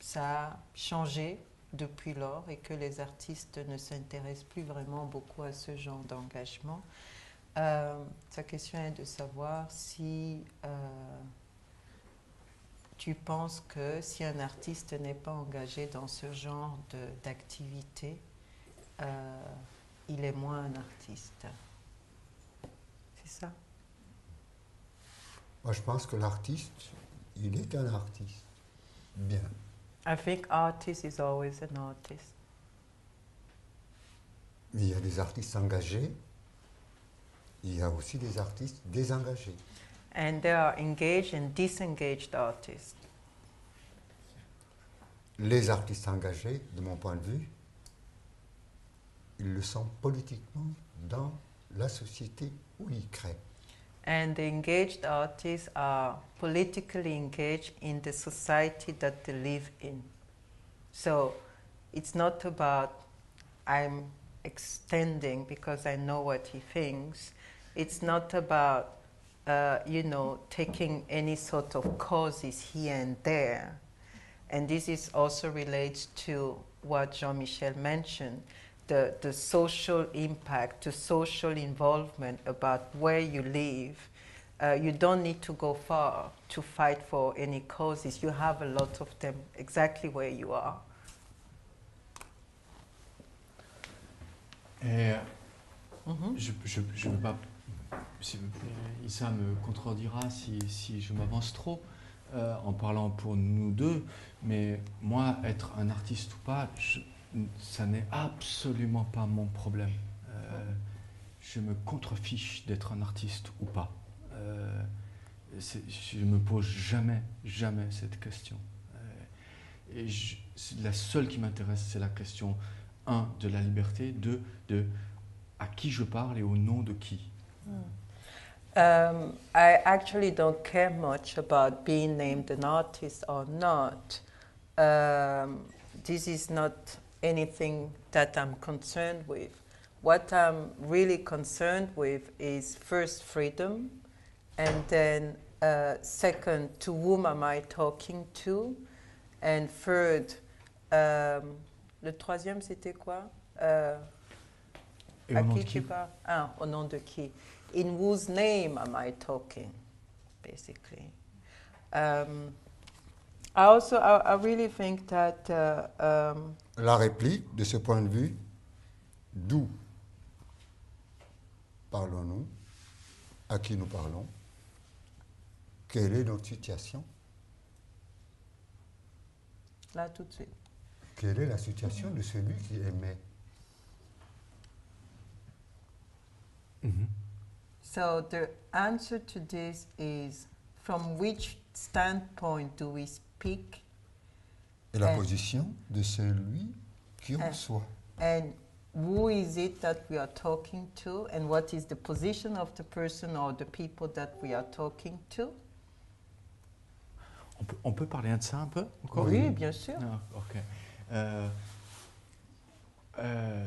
ça a changé depuis lors et que les artistes ne s'intéressent plus vraiment beaucoup à ce genre d'engagement. Euh, sa question est de savoir si euh, tu penses que si un artiste n'est pas engagé dans ce genre d'activité, euh, il est moins un artiste. C'est ça? Moi, je pense que l'artiste, il est un artiste. Bien. I think artist is always an artist. Il y a des artistes engagés. Il y a aussi des artistes désengagés. And there are engaged and disengaged artists. Les artistes engagés, de mon point de vue, ils le sont politiquement dans la société où ils créent. And the engaged artists are politically engaged in the society that they live in. So it's not about I'm extending because I know what he thinks. It's not about, uh, you know, taking any sort of causes here and there. And this is also relates to what Jean-Michel mentioned. The, the social impact, the social involvement about where you live. Uh, you don't need to go far to fight for any causes. You have a lot of them exactly where you are. Et mm-hmm. je, je, je veux pas, si, Issa me contredira si, si je m'avance trop euh, en parlant pour nous deux, mais moi, être un artiste ou pas, je, ça n'est absolument pas mon problème. Euh, je me contrefiche d'être un artiste ou pas. Euh, je ne me pose jamais, jamais cette question. Euh, et je, la seule qui m'intéresse, c'est la question, un, de la liberté, deux, de à qui je parle et au nom de qui. Mm. Um, I actually don't care much about being named an artist or not. Um, this is not anything that I'm concerned with. What I'm really concerned with is first freedom, and then uh, second, to whom am I talking to, and third, um, le troisième c'était quoi? Uh, à qui tu parles? Ah, au nom de qui? In whose name am I talking, basically? Um, I also, I, I really think that... Uh, um, La réplique, de ce point de vue, d'où parlons-nous, à qui nous parlons, quelle est notre situation? Là, tout de suite. Quelle est la situation de celui qui aimait? Mm-hmm. So the answer to this is, from which standpoint do we speak? Et la and, position de celui qui and, reçoit. And who is it that we are talking to, and what is the position of the person or the people that we are talking to? On peut, on peut parler de ça un peu encore? Oui, bien sûr. Oh, okay. euh, euh,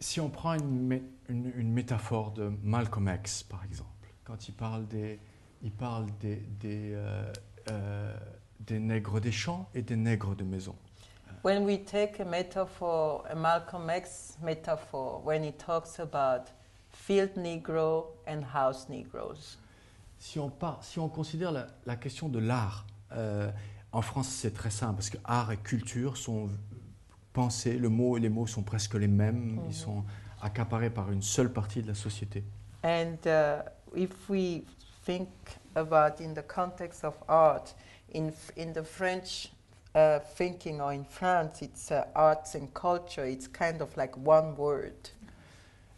si on prend une, une, une métaphore de Malcolm X, par exemple, quand il parle des, il parle des, des, euh, euh, des nègres des champs et des nègres de maison. When we take a metaphor, a Malcolm X metaphor, when he talks about field Negro and house Negroes. Si on, part, si on considère la, la question de l'art, euh, en France c'est très simple, parce que art et culture sont pensées, le mot et les mots sont presque les mêmes, mm-hmm. ils sont accaparés par une seule partie de la société. And uh, if we think about in the context of art, in, in the French uh, thinking or in France, it's uh, arts and culture, it's kind of like one word.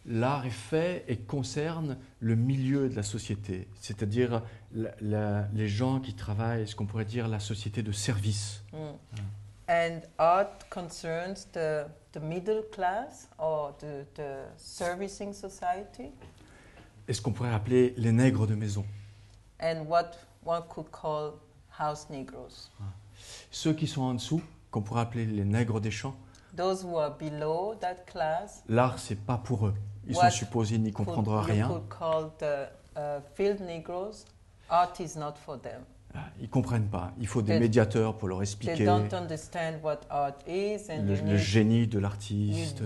L'art est fait et concerne le milieu de la société, c'est-à-dire les gens qui travaillent, ce qu'on pourrait dire la société de service. Mm. Mm. And art concerns the, the middle class or the, the servicing society. Et ce qu'on pourrait appeler les nègres de maison. And what one could call house Negroes. Ah. Ceux qui sont en dessous, qu'on pourrait appeler les nègres des champs. Those who are below that class. L'art, c'est pas pour eux. Ils sont supposés n'y comprendre rien. Ils comprennent pas. Il faut des médiateurs pour leur expliquer le génie de l'artiste.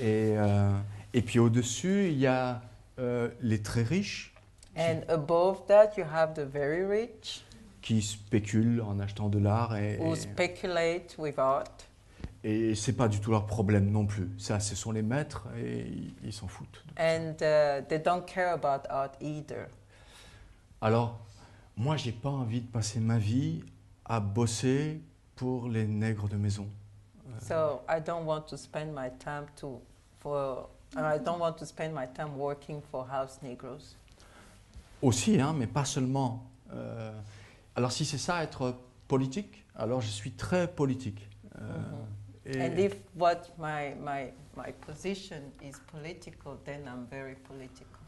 Et, euh, et puis au-dessus, il y a euh, les très riches. And above that, you have the very rich. Qui spéculent en achetant de l'art et, who speculate with art. Et c'est pas du tout leur problème non plus. Ça, ce sont les maîtres et ils s'en foutent. And uh, they don't care about art either. Alors, moi, j'ai pas envie de passer ma vie à bosser pour les nègres de maison. So I don't want to spend my time to for I don't want to spend my time working for house Negroes. Aussi, hein, mais pas seulement. Euh, alors si c'est ça être politique, alors je suis très politique. Euh, mm-hmm. And if what my my my position is political, then I'm very political.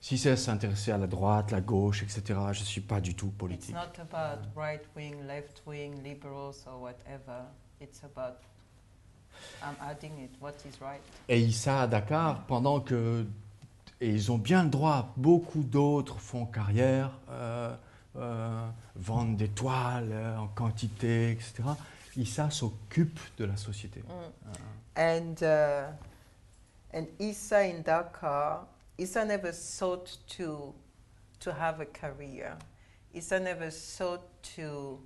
Si c'est s'intéresser à la droite, la gauche, et cetera, je suis pas du tout politique. It's not about right wing, left wing, liberals or whatever. It's about I'm adding it, what is right. Et Issa à Dakar, pendant que et ils ont bien le droit, beaucoup d'autres font carrière, euh, euh, vendent des toiles euh, en quantité, et cetera. Issa s'occupe de la société. Mm. Uh. And uh, and Issa in Dakar, Issa never sought to to have a career. Issa never sought to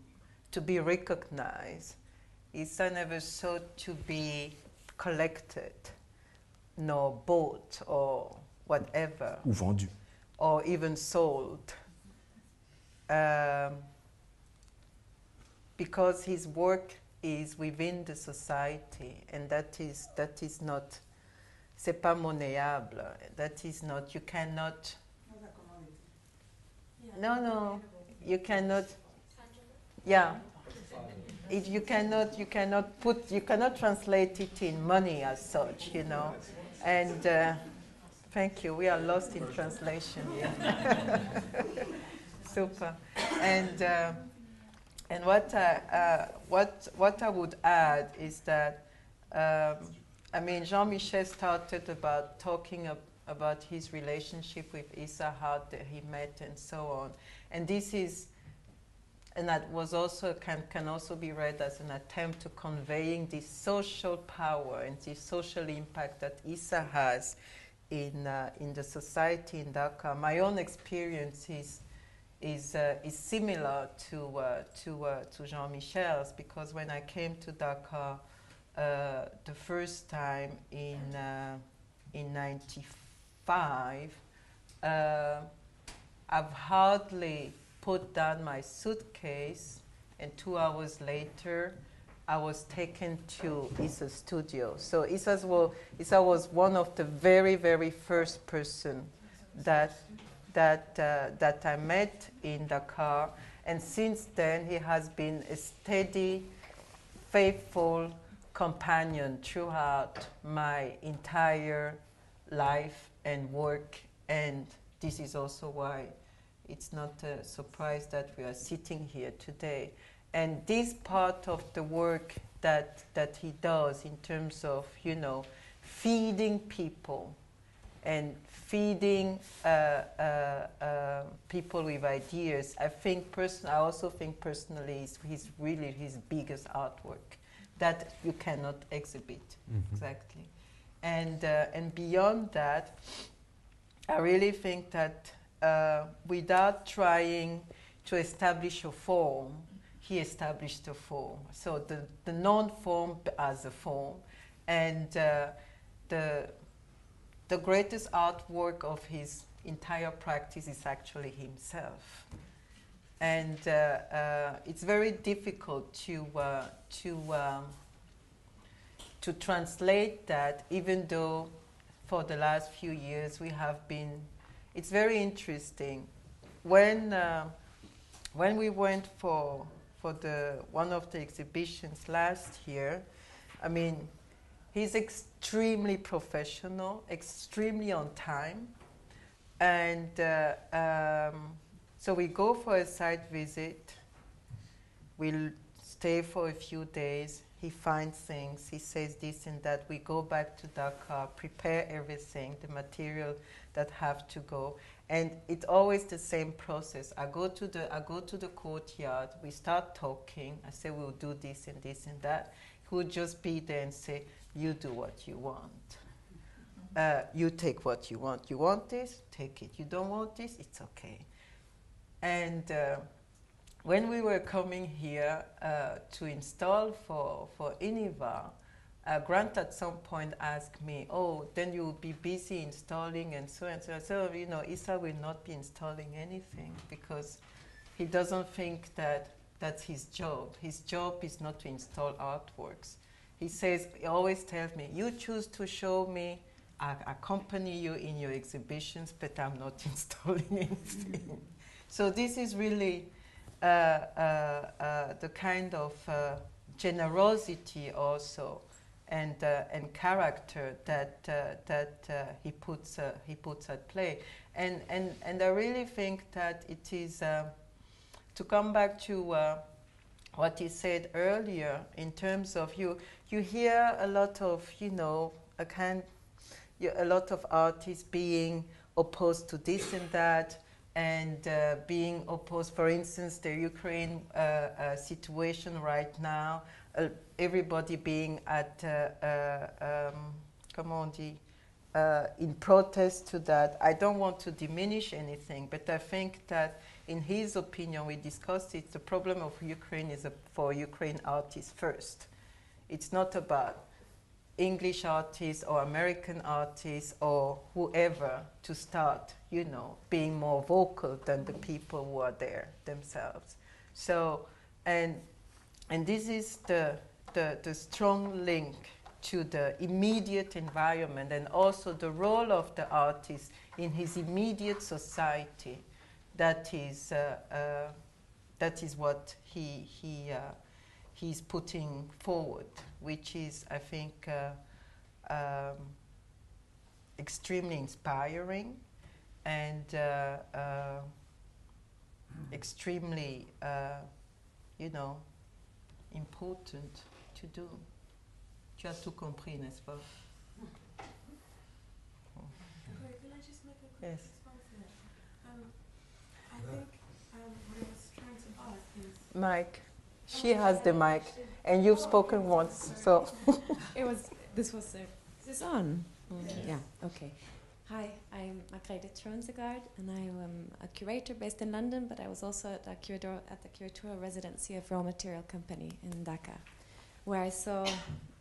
to be recognized. Issa never sought to be collected, nor bought, or whatever. Ou vendu. or even sold, um, because his work is within the society, and that is, that is not, c'est pas monnayable, that is not, you cannot, no, no, you cannot, yeah, if you cannot, you cannot put, you cannot translate it in money as such, you know, and uh, thank you, we are lost in translation. Super. And uh, and what I, uh, what what I would add is that um, I mean, Jean-Michel started about talking ab about his relationship with Issa Hart that he met and so on, and this is, and that was also can can also be read as an attempt to conveying the social power and the social impact that Issa has in uh, in the society in Dakar. My own experience is is uh, is similar to uh, to uh, to Jean-Michel's, because when I came to Dakar uh, the first time in uh, in ninety-five, uh, I've hardly put down my suitcase, and two hours later I was taken to Issa's studio. So Issa's was, Issa was one of the very, very first person that, that, uh, that I met in Dakar. And since then, he has been a steady, faithful companion throughout my entire life and work. And this is also why it's not a surprise that we are sitting here today. And this part of the work that, that he does in terms of, you know, feeding people and feeding uh, uh, uh, people with ideas, I think person, I also think personally is his, really his biggest artwork that you cannot exhibit. Mm-hmm. Exactly. And, uh, and beyond that, I really think that uh, without trying to establish a form, he established a form. So the, the non-form as a form. And uh, the, the greatest artwork of his entire practice is actually himself. And uh, uh, it's very difficult to, uh, to, um, to translate that, even though for the last few years we have been, it's very interesting. When, uh, when we went for for the one of the exhibitions last year, I mean, he's extremely professional, extremely on time, and uh, um, so we go for a site visit, we'll stay for a few days, he finds things, he says this and that, we go back to Dakar, prepare everything, the material that have to go. And it's always the same process. I go to the I go to the courtyard. We start talking. I say we'll do this and this and that. He would just be there and say, "You do what you want. Uh, you take what you want. You want this, take it. You don't want this, it's okay." And uh, when we were coming here uh, to install for for Iniva, Uh, Grant at some point asked me, "Oh, then you'll be busy installing and so and so." I said, "Oh, you know, Issa will not be installing anything because he doesn't think that that's his job. His job is not to install artworks." He says, he always tells me, "You choose to show me, I accompany you in your exhibitions, but I'm not installing anything." So this is really uh, uh, uh, the kind of uh, generosity also and uh, and character that uh, that uh, he puts uh, he puts at play, and and and I really think that it is uh, to come back to uh, what he said earlier in terms of you you hear a lot of you know a kind a lot of artists being opposed to this and that and uh, being opposed. For instance, the Ukraine uh, uh, situation right now. Uh, everybody being at, uh, uh, um, come on, the, uh, in protest to that. I don't want to diminish anything, but I think that, in his opinion, we discussed it, the problem of Ukraine is a, for Ukraine artists first. It's not about English artists or American artists or whoever to start, you know, being more vocal than the people who are there themselves. So, and, and this is the, the, the strong link to the immediate environment and also the role of the artist in his immediate society. That is, uh, uh, that is what he, he, uh, he's putting forward, which is, I think, uh, um, extremely inspiring and uh, uh, extremely, uh, you know, important to do. Tu as tout compris, n'est-ce pas? Wait, can I just make a quick yes. response to that? Um, I think um, what I was trying to ask is... Mike, she oh, has yeah, the mic, and you've oh, spoken oh, once, sorry. so... it was, this was... Uh, is this on? Mm. Yes. Yeah, okay. Hi, I'm Margrethe Tronsegaard, and I am a curator based in London, but I was also at, a curator, at the curatorial residency of Raw Material Company in Dakar, where I saw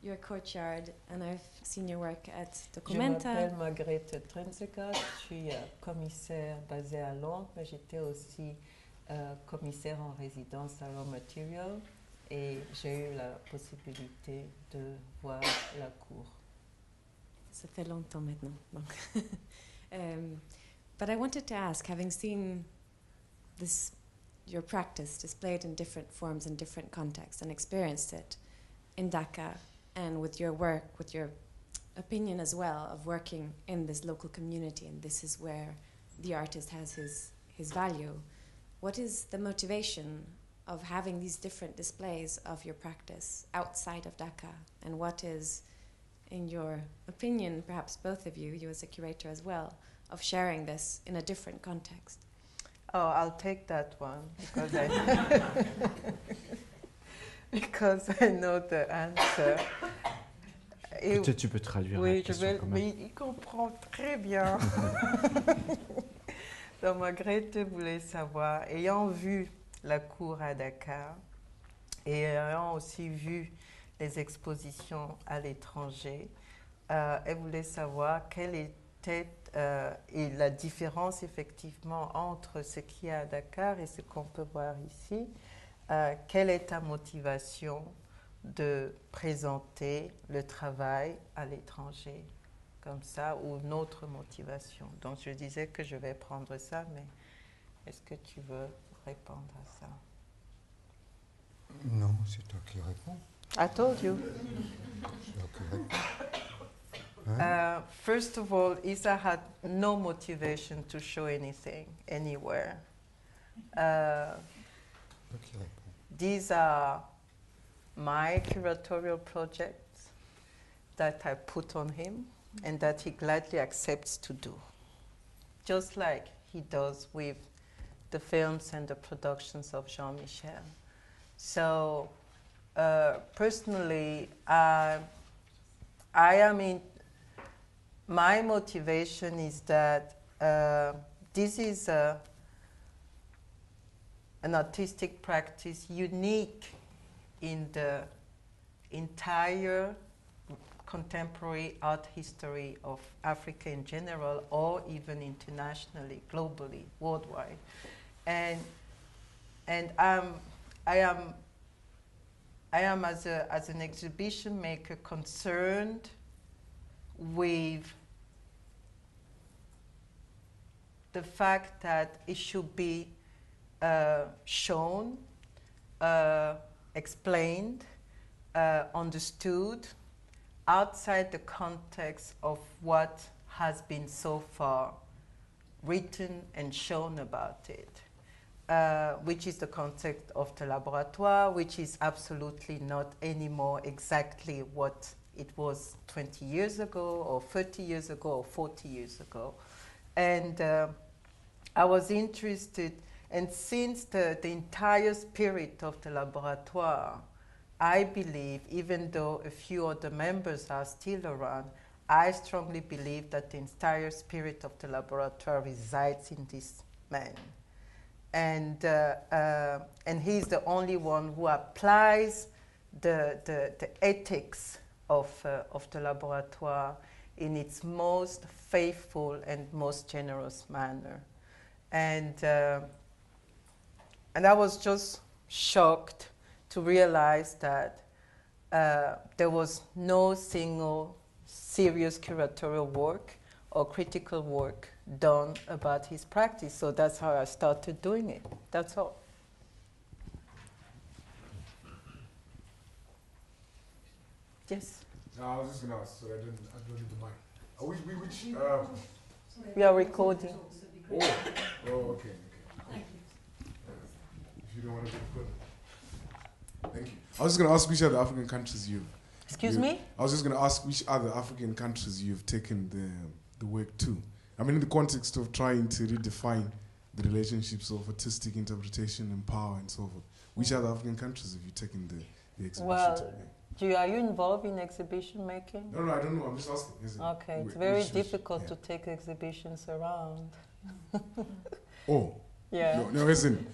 your courtyard, and I've seen your work at Documenta. Je m'appelle Margrethe Tronsegaard, je suis commissaire basée à Londres, mais j'étais aussi euh, commissaire en résidence à Raw Material, et j'ai eu la possibilité de voir la cour. Ça fait longtemps maintenant. Donc um, but I wanted to ask, having seen this, your practice displayed in different forms and different contexts, and experienced it in Dakar, and with your work, with your opinion as well of working in this local community, and this is where the artist has his, his value. What is the motivation of having these different displays of your practice outside of Dakar? And what is, in your opinion, perhaps both of you, you as a curator as well, of sharing this in a different context? Oh, I'll take that one, because I because I know the answer. Peut-être tu peux traduire oui, la question je vais, quand même. Mais il comprend très bien. Donc Margrethe voulait savoir, ayant vu la cour à Dakar et ayant aussi vu les expositions à l'étranger, euh, elle voulait savoir quelle était euh, et la différence effectivement entre ce qu'il y a à Dakar et ce qu'on peut voir ici. Euh, quelle est ta motivation de présenter le travail à l'étranger, comme ça, ou une autre motivation? Donc, je disais que je vais prendre ça, mais est-ce que tu veux répondre à ça? Non, c'est toi qui réponds. I told you. uh, first of all, Issa had no motivation to show anything, anywhere. Uh, These are my curatorial projects that I put on him and that he gladly accepts to do. Just like he does with the films and the productions of Jean-Michel. So uh, personally, uh, I am in, my motivation is that uh, this is a an artistic practice unique in the entire contemporary art history of Africa in general, or even internationally, globally, worldwide. And, and I'm, I am, I am as, a, as an exhibition maker concerned with the fact that it should be Uh, shown, uh, explained, uh, understood outside the context of what has been so far written and shown about it, uh, which is the context of the Laboratoire, which is absolutely not anymore exactly what it was twenty years ago or thirty years ago or forty years ago. And uh, I was interested. And since the, the entire spirit of the Laboratoire, I believe, even though a few of the members are still around, I strongly believe that the entire spirit of the Laboratoire resides in this man. And, uh, uh, and he's the only one who applies the, the, the ethics of, uh, of the laboratoire in its most faithful and most generous manner. And, uh, and I was just shocked to realize that uh, there was no single serious curatorial work or critical work done about his practice. So that's how I started doing it. That's all. Yes? No, I was just going to ask, so I didn't, I don't need the mic. Are we, we, which, um, we are recording. Oh, oh okay, okay. Thank you. Uh, if you don't want to record. Thank you. I was just going to ask which other African countries you've... Excuse you've, me? I was just going to ask which other African countries you've taken the, the work to. I mean, in the context of trying to redefine the relationships of artistic interpretation and power and so forth, which mm. other African countries have you taken the, the exhibition well, to? Do you, are you involved in exhibition making? No, no, I don't know. I'm just asking. Is it okay, it's very difficult yeah. to take exhibitions around. oh. Yeah. No, no, as in,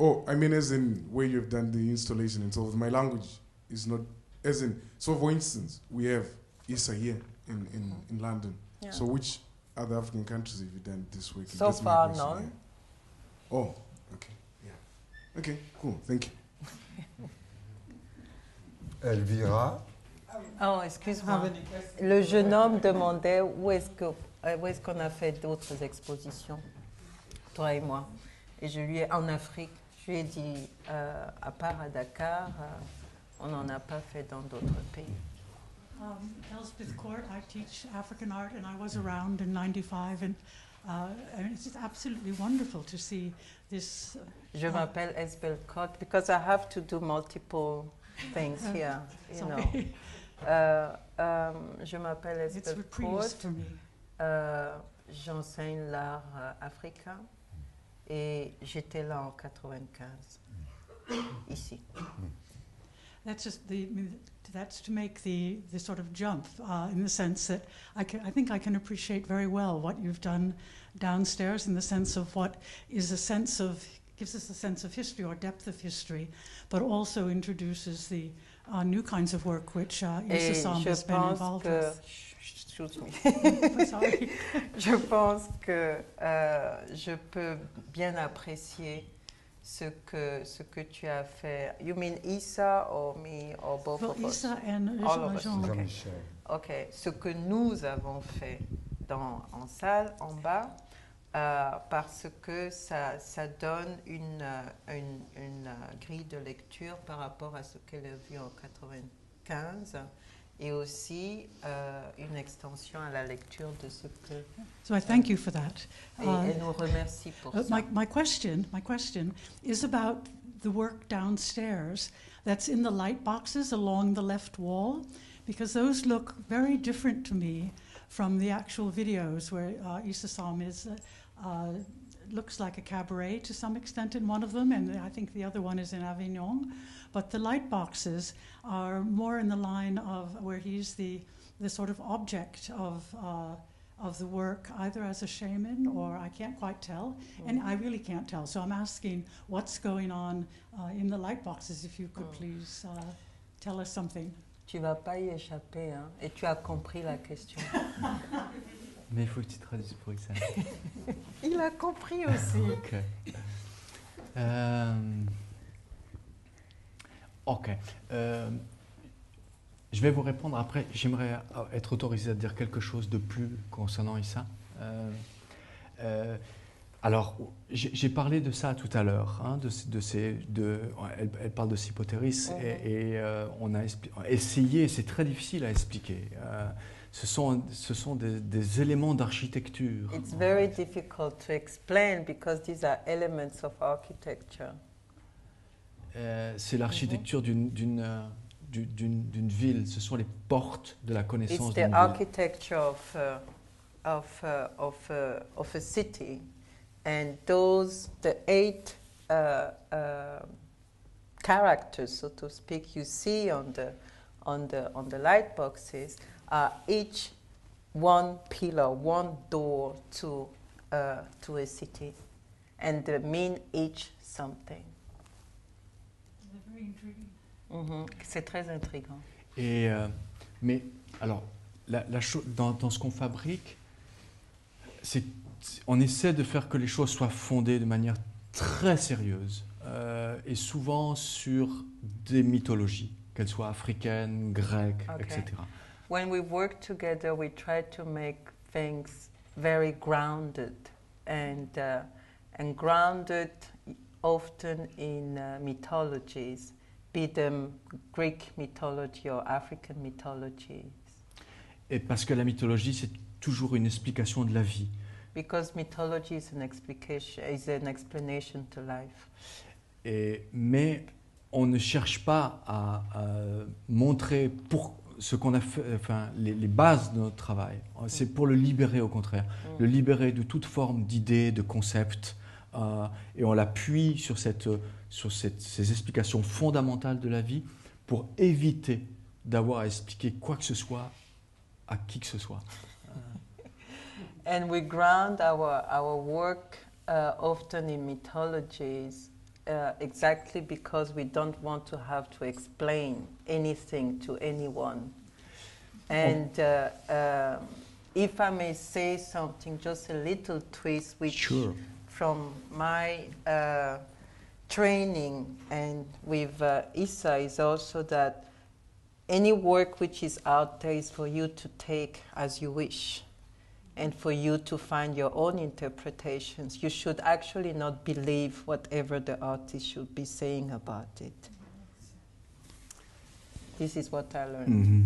oh, I mean, as in where you've done the installation and so forth. My language is not, as in, so for instance, we have Issa here in, in, in London. Yeah. So which other African countries have you done this work? So far, none. Yeah. Oh, okay. Yeah. Okay, cool. Thank you. Elvira. Oh, excuse-moi. Le jeune homme demandait où est-ce que, où est-ce qu'on a fait d'autres expositions, toi et moi. Et je lui ai, en Afrique, je lui ai dit, euh, à part à Dakar, euh, on n'en a pas fait dans d'autres pays. Um, Elspeth Court, I teach African art, and I was around in ninety-five, and uh, I mean, it's absolutely wonderful to see this. Uh, je m'appelle Elspeth Court because I have to do multiple things here, you Sorry. know. Uh, um, je m'appelle Elspeth Court. Uh, J'enseigne l'art euh, africain, et j'étais là en quatre-vingt-quinze, ici. That's just the. That's to make the, the sort of jump uh, in the sense that I, can, I think I can appreciate very well what you've done downstairs in the sense of what is a sense of, gives us a sense of history or depth of history, but also introduces the uh, new kinds of work which uh, Issa Samb has been involved with. Je pense que euh, je peux bien apprécier ce que, ce que tu as fait. You mean Issa or me or both well, of us? Issa and Jean-Michel. Okay. Okay. Ce que nous avons fait dans, en salle, en bas, euh, parce que ça, ça donne une, une, une grille de lecture par rapport à ce qu'elle a vu en quatre-vingt-quinze. Et aussi euh, une extension à la lecture de ce que. So I thank you for that. Et, uh, et nous remercie pour uh, ça. My, my question, my question is about the work downstairs that's in the light boxes along the left wall, because those look very different to me from the actual videos where uh, Issa Samb is. Uh, uh, looks like a cabaret to some extent in one of them, and I think the other one is in Avignon. But the light boxes are more in the line of where he's the, the sort of object of, uh, of the work, either as a shaman or I can't quite tell, mm. and I really can't tell. So I'm asking what's going on uh, in the light boxes, if you could mm. please uh, tell us something. Tu vas pas y échapper, hein? Et tu as compris la question. Mais il faut que tu traduises pour que ça. Il a compris aussi. Okay. Um, ok. Um, je vais vous répondre après. J'aimerais être autorisé à dire quelque chose de plus concernant Issa. Uh, uh, alors, j'ai parlé de ça tout à l'heure. Hein, de, de ces, de, elle, elle parle de psychothérapie mm-hmm. et, et euh, on a essayé. C'est très difficile à expliquer. Uh, Ce sont, ce sont des, des éléments d'architecture. It's very difficult to explain because these are elements of architecture. Euh, c'est l'architecture mm-hmm. d'une, d'une, d'une, d'une ville. Ce sont les portes de la connaissance d'une ville. It's the architecture of, uh, of, uh, of, uh, of a city, and those the eight uh, uh, characters, so to speak, you see on the on the on the light boxes. Uh, each one pillar, one door to, uh, to a city, and they mean each something. Mm-hmm. C'est très intriguant. Et, euh, mais alors, la, la dans, dans ce qu'on fabrique, c'est, on essaie de faire que les choses soient fondées de manière très sérieuse euh, et souvent sur des mythologies, qu'elles soient africaines, grecques, okay. et cetera. When we work together, we try to make things very grounded and uh, and grounded often in uh, mythologies, be them Greek mythology or African mythology. Et parce que la mythologie, c'est toujours une explication de la vie. Because mythology is an explication, is an explanation to life. Et mais on ne cherche pas à, à montrer pour ce qu'on a fait, enfin les, les bases de notre travail. C'est pour le libérer au contraire, mm. le libérer de toute forme d'idées, de concepts, euh, et on l'appuie sur cette, sur cette, ces explications fondamentales de la vie pour éviter d'avoir à expliquer quoi que ce soit à qui que ce soit. And we ground our our work uh, often in mythologies, uh, exactly because we don't want to have to explain anything to anyone. And uh, uh, if I may say something, just a little twist, which sure. from my uh, training and with uh, Issa is also that any work which is out there is for you to take as you wish. And for you to find your own interpretations. You should actually not believe whatever the artist should be saying about it. This is what I learned. Mm-hmm.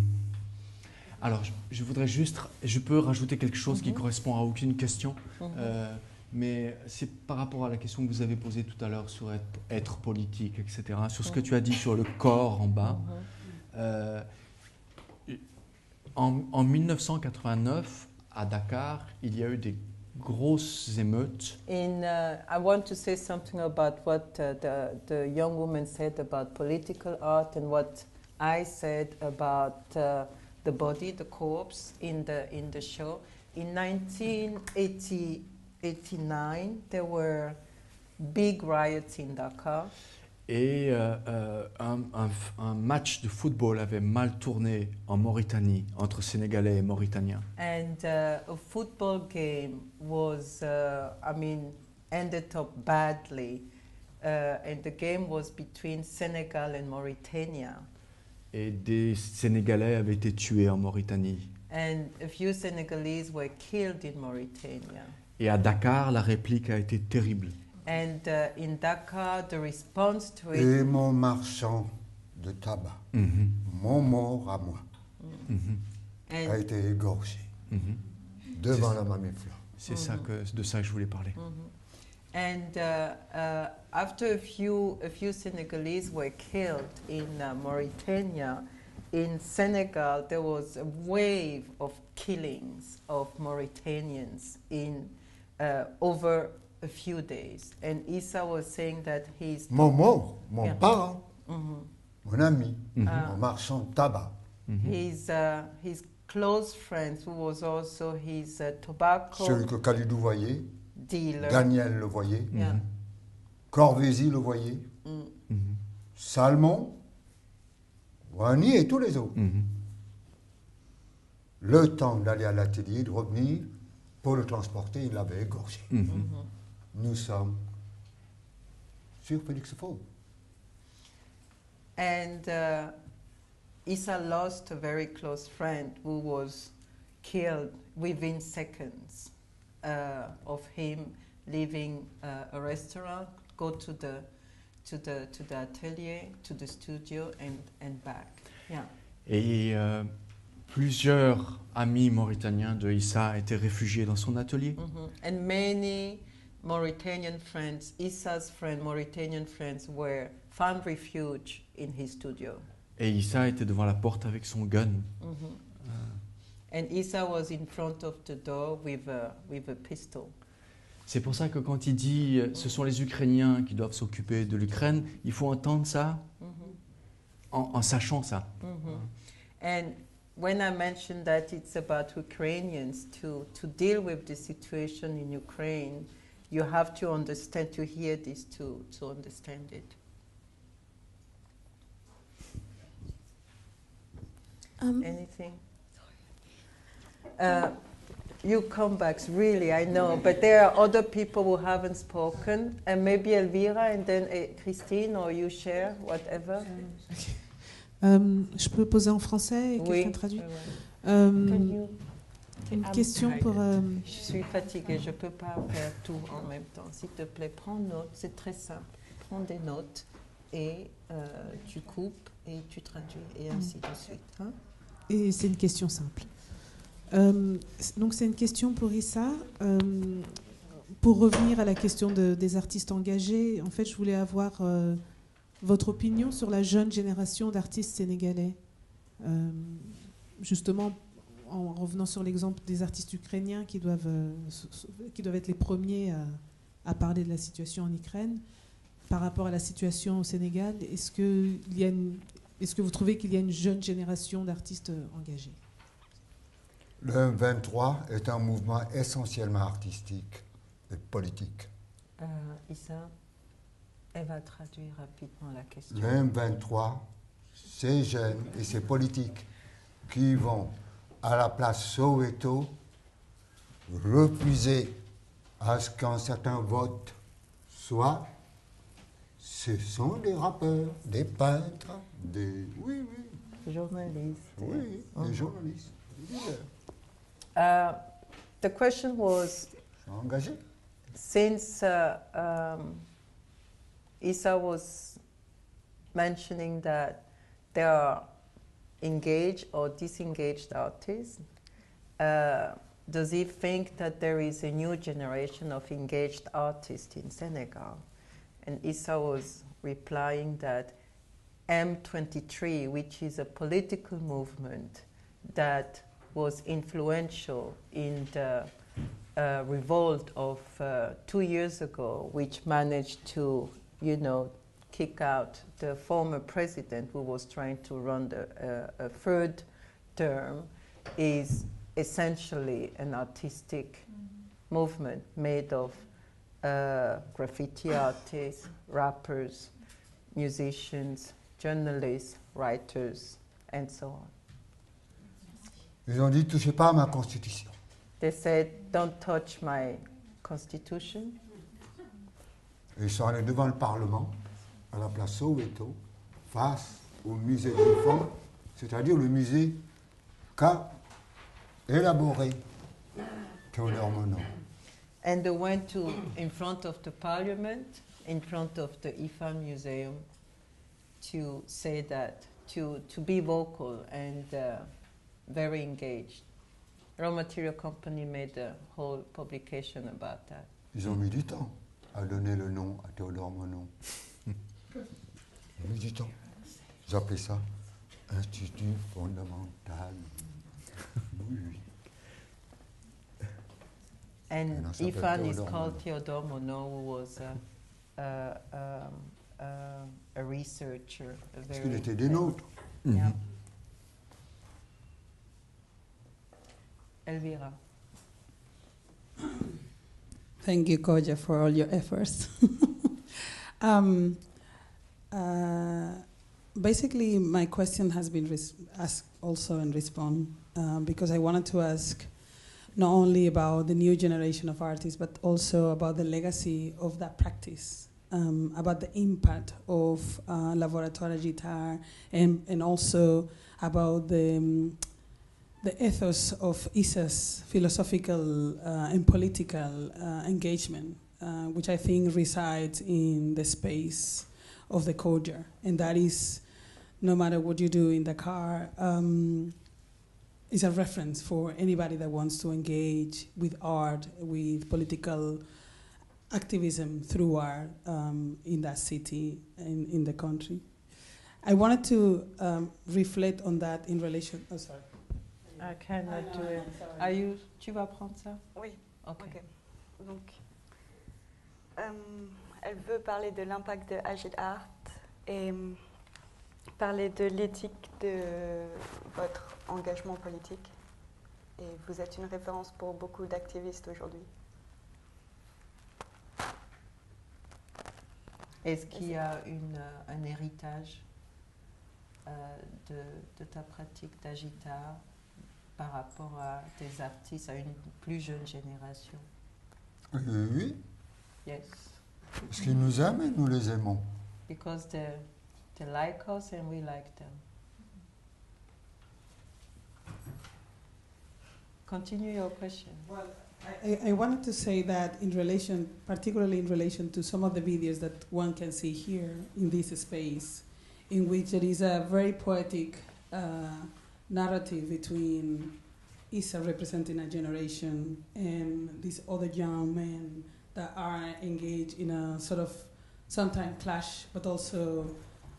Alors, je, je voudrais juste, je peux rajouter quelque chose mm-hmm. qui correspond à aucune question, mm-hmm. euh, mais c'est par rapport à la question que vous avez posée tout à l'heure sur être, être politique, et cetera, sur ce mm-hmm. que tu as dit sur le corps en bas. Mm-hmm. euh, en, en mille neuf cent quatre-vingt-neuf, à Dakar, il y a eu des grosses émeutes. In, uh, I want to say something about what uh, the, the young woman said about political art and what I said about uh, the body, the corpse in the in the show. In nineteen eighty-nine, there were big riots in Dakar. Et euh, euh, un, un, un match de football avait mal tourné en Mauritanie, entre Sénégalais et Mauritaniens. And uh, a football game was, uh, I mean, ended up badly. Uh, and the game was between Senegal and Mauritania. Et des Sénégalais avaient été tués en Mauritanie. And a few Senegalese were killed in Mauritania. Et à Dakar, la réplique a été terrible. And uh, in Dakar, the response to it. Et mon marchand de tabac, mm-hmm. mon mort à moi, mm-hmm. a été égorgé mm-hmm. devant la Mamiflore. C'est mm-hmm. ça que de ça que je voulais parler. Mm-hmm. And uh, uh, after a few a few Senegalese were killed in uh, Mauritania, in Senegal there was a wave of killings of Mauritanians in uh, over. A few days, and Issa was saying that he's mon mort, mon yeah. parent, mm-hmm. mon ami, mm-hmm. uh, mon marchand de tabac. Mm-hmm. His uh, his close friend, who was also his uh, tobacco. Celui que Khalidou voyait, dealer. Daniel le voyait, yeah. Corvézy le voyait, mm-hmm. Mm-hmm. Salmon, Wani et tous les autres. Mm-hmm. Le temps d'aller à l'atelier, de revenir pour le transporter, il l'avait égorgé. Mm-hmm. Mm-hmm. Nous sommes sur Félix Faux. And uh, Issa lost a very close friend who was killed within seconds uh, of him leaving uh, a restaurant, go to the to the to the atelier, to the studio, and and back. Yeah. Et euh, plusieurs amis mauritaniens de Issa étaient réfugiés dans son atelier. Mm-hmm. And many Mauritanian friends, Issa's friend, Mauritanian friends were found refuge in his studio. Et Issa était devant la porte avec son gun. Mm-hmm. ah. And Issa was in front of the door with a, with a pistol. C'est pour ça que quand il dit mm-hmm. ce sont les Ukrainiens qui doivent s'occuper de l'Ukraine, il faut entendre ça mm-hmm. en, en sachant ça. Mm-hmm. ah. And when I mentioned that it's about Ukrainians to to deal with the situation in Ukraine, you have to understand, to hear this, to, to understand it. Um, Anything? Uh, you come back, really, I know, but there are other people who haven't spoken, and maybe Elvira and then Christine, or you share, whatever. Okay. Um, je peux poser en français et quelqu'un oui. traduit. Uh, ouais. um, Can you? Une question pour... Euh, je suis fatiguée, je ne peux pas faire tout en même temps. S'il te plaît, prends note, c'est très simple. Prends des notes et euh, tu coupes et tu traduis et ainsi de suite. Hein? Et c'est une question simple. Euh, donc c'est une question pour Issa. Euh, pour revenir à la question de, des artistes engagés, en fait, je voulais avoir euh, votre opinion sur la jeune génération d'artistes sénégalais. Euh, justement, en revenant sur l'exemple des artistes ukrainiens qui doivent, euh, qui doivent être les premiers à, à parler de la situation en Ukraine, par rapport à la situation au Sénégal, est-ce que, il y a une, est-ce que vous trouvez qu'il y a une jeune génération d'artistes engagés? Le M vingt-trois est un mouvement essentiellement artistique et politique. Euh, Issa, elle va traduire rapidement la question. Le M vingt-trois, c'est jeune et c'est politique qui vont à la place Soweto, refuser à ce qu'un certain vote soit, ce sont des rappeurs, des peintres, des... Oui, oui. Journalistes. Oui, oh. des journalistes. Uh, the question was... Engagé. Since uh, um, Issa was mentioning that there are engaged or disengaged artists, uh, does he think that there is a new generation of engaged artists in Senegal? And Issa was replying that M twenty-three, which is a political movement that was influential in the uh, revolt of uh, two years ago, which managed to, you know, kick out the former president who was trying to run the, uh, a third term, is essentially an artistic mm-hmm. movement made of uh, graffiti artists, rappers, musicians, journalists, writers, and so on. Ils ont dit, touchez pas à ma constitution. They said, don't touch my constitution. Ils sont allés devant le Parlement, à la place Soweto, face au musée d'Ifan, c'est-à-dire le musée qu'a élaboré Théodore Monod. And they went to in front of the parliament, in front of the Ifan museum, to say that, to, to be vocal and uh, very engaged. Raw Material Company made a whole publication about that. Ils ont mis du temps à donner le nom à Théodore Monod. Militant. Vous appelez ça Institut fondamental. Oui, oui. And Ifan is called Théodore Monod, who was a, a, a, a researcher. A very Parce qu'il était des nôtres. Mm-hmm. yeah. Elvira. Thank you, Koja, for all your efforts. um, Uh, basically, my question has been res asked also in response uh, because I wanted to ask not only about the new generation of artists, but also about the legacy of that practice, um, about the impact of uh, Laboratoire Agit Art, and, and also about the, um, the ethos of Issa's philosophical uh, and political uh, engagement, uh, which I think resides in the space of the culture, and that is, no matter what you do in Dakar, um, is a reference for anybody that wants to engage with art, with political activism through art um, in that city and in the country. I wanted to um, reflect on that in relation. Oh, sorry. I cannot oh, no, do it. Are you? Tu vas prendre ça? Oui. Okay. okay. Donc. Um, Elle veut parler de l'impact de Agit Art et parler de l'éthique de votre engagement politique. Et vous êtes une référence pour beaucoup d'activistes aujourd'hui. Est-ce qu'il y a une, un héritage euh, de, de ta pratique d'agita par rapport à tes artistes, à une plus jeune génération? Euh, oui. Yes. Parce qu'ils nous aiment et nous les aimons. Because they, they like us and we like them. Continue your question. Well, I, I wanted to say that in relation, particularly in relation to some of the videos that one can see here in this space, in which there is a very poetic uh, narrative between Issa representing a generation and these other young men that are engaged in a sort of sometimes clash, but also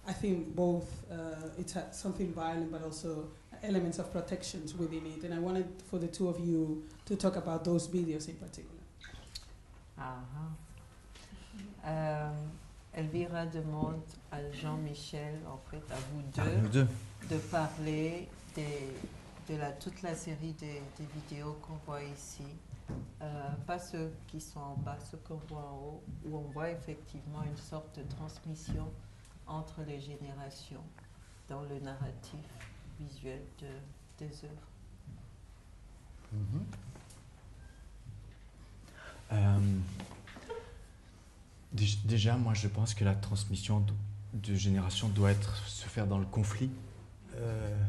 I think both uh, it's a, something violent, but also elements of protections within it. And I wanted for the two of you to talk about those videos in particular. Uh-huh. euh, Elvira demande à Jean-Michel, en fait, à vous deux, à nous deux. de parler des, de la, toute la série des, des vidéos qu'on voit ici. Euh, pas ceux qui sont en bas, ceux qu'on voit en haut, où on voit effectivement une sorte de transmission entre les générations dans le narratif visuel de, des œuvres. Mm-hmm. euh, déjà, moi, je pense que la transmission de, de génération doit être, se faire dans le conflit. Euh,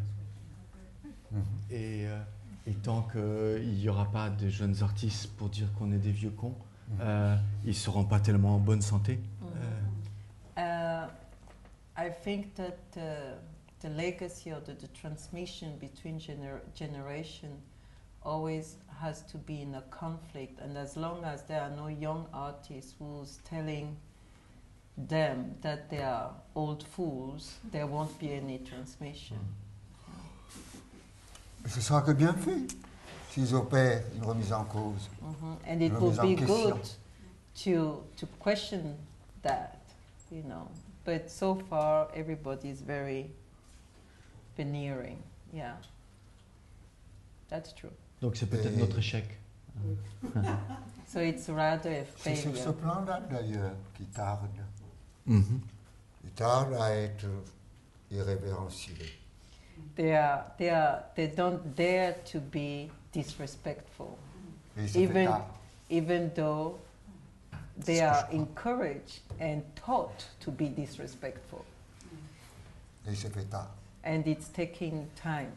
mm-hmm. Et, euh, et tant qu'il euh, n'y aura pas de jeunes artistes pour dire qu'on est des vieux cons, mm-hmm. euh, ils ne seront pas tellement en bonne santé. Mm-hmm. euh, uh, I think that uh, the legacy or the, the transmission between gener generation always has to be in a conflict, and as long as there are no young artists who's telling them that they are old fools, there won't be any transmission. Ce sera que bien fait s'ils opèrent une remise en cause. And it would be good to to question that, you know. But so far, everybody is very veneering. Yeah, that's true. Donc c'est peut-être notre échec. So it's rather a failure. C'est sur ce plan-là d'ailleurs qui tarde. Mm-hmm. Il tarde à être irrévérencié. They are, they are, they don't dare to be disrespectful, even, even though they are encouraged and taught to be disrespectful. And it's taking time.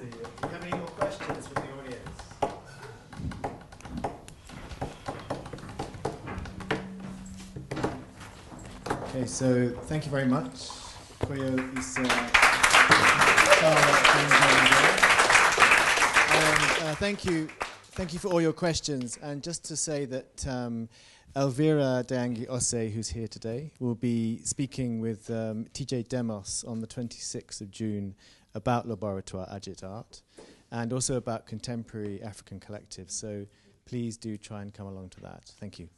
Do you have any more questions from the audience? Okay, so thank you very much. Koyo, Issa, uh, thank you, thank you for all your questions. And just to say that um, Elvira Dangy Osei, who's here today, will be speaking with um, T J Demos on the twenty-sixth of June about Laboratoire Agit Art, and also about contemporary African collectives. So please do try and come along to that. Thank you.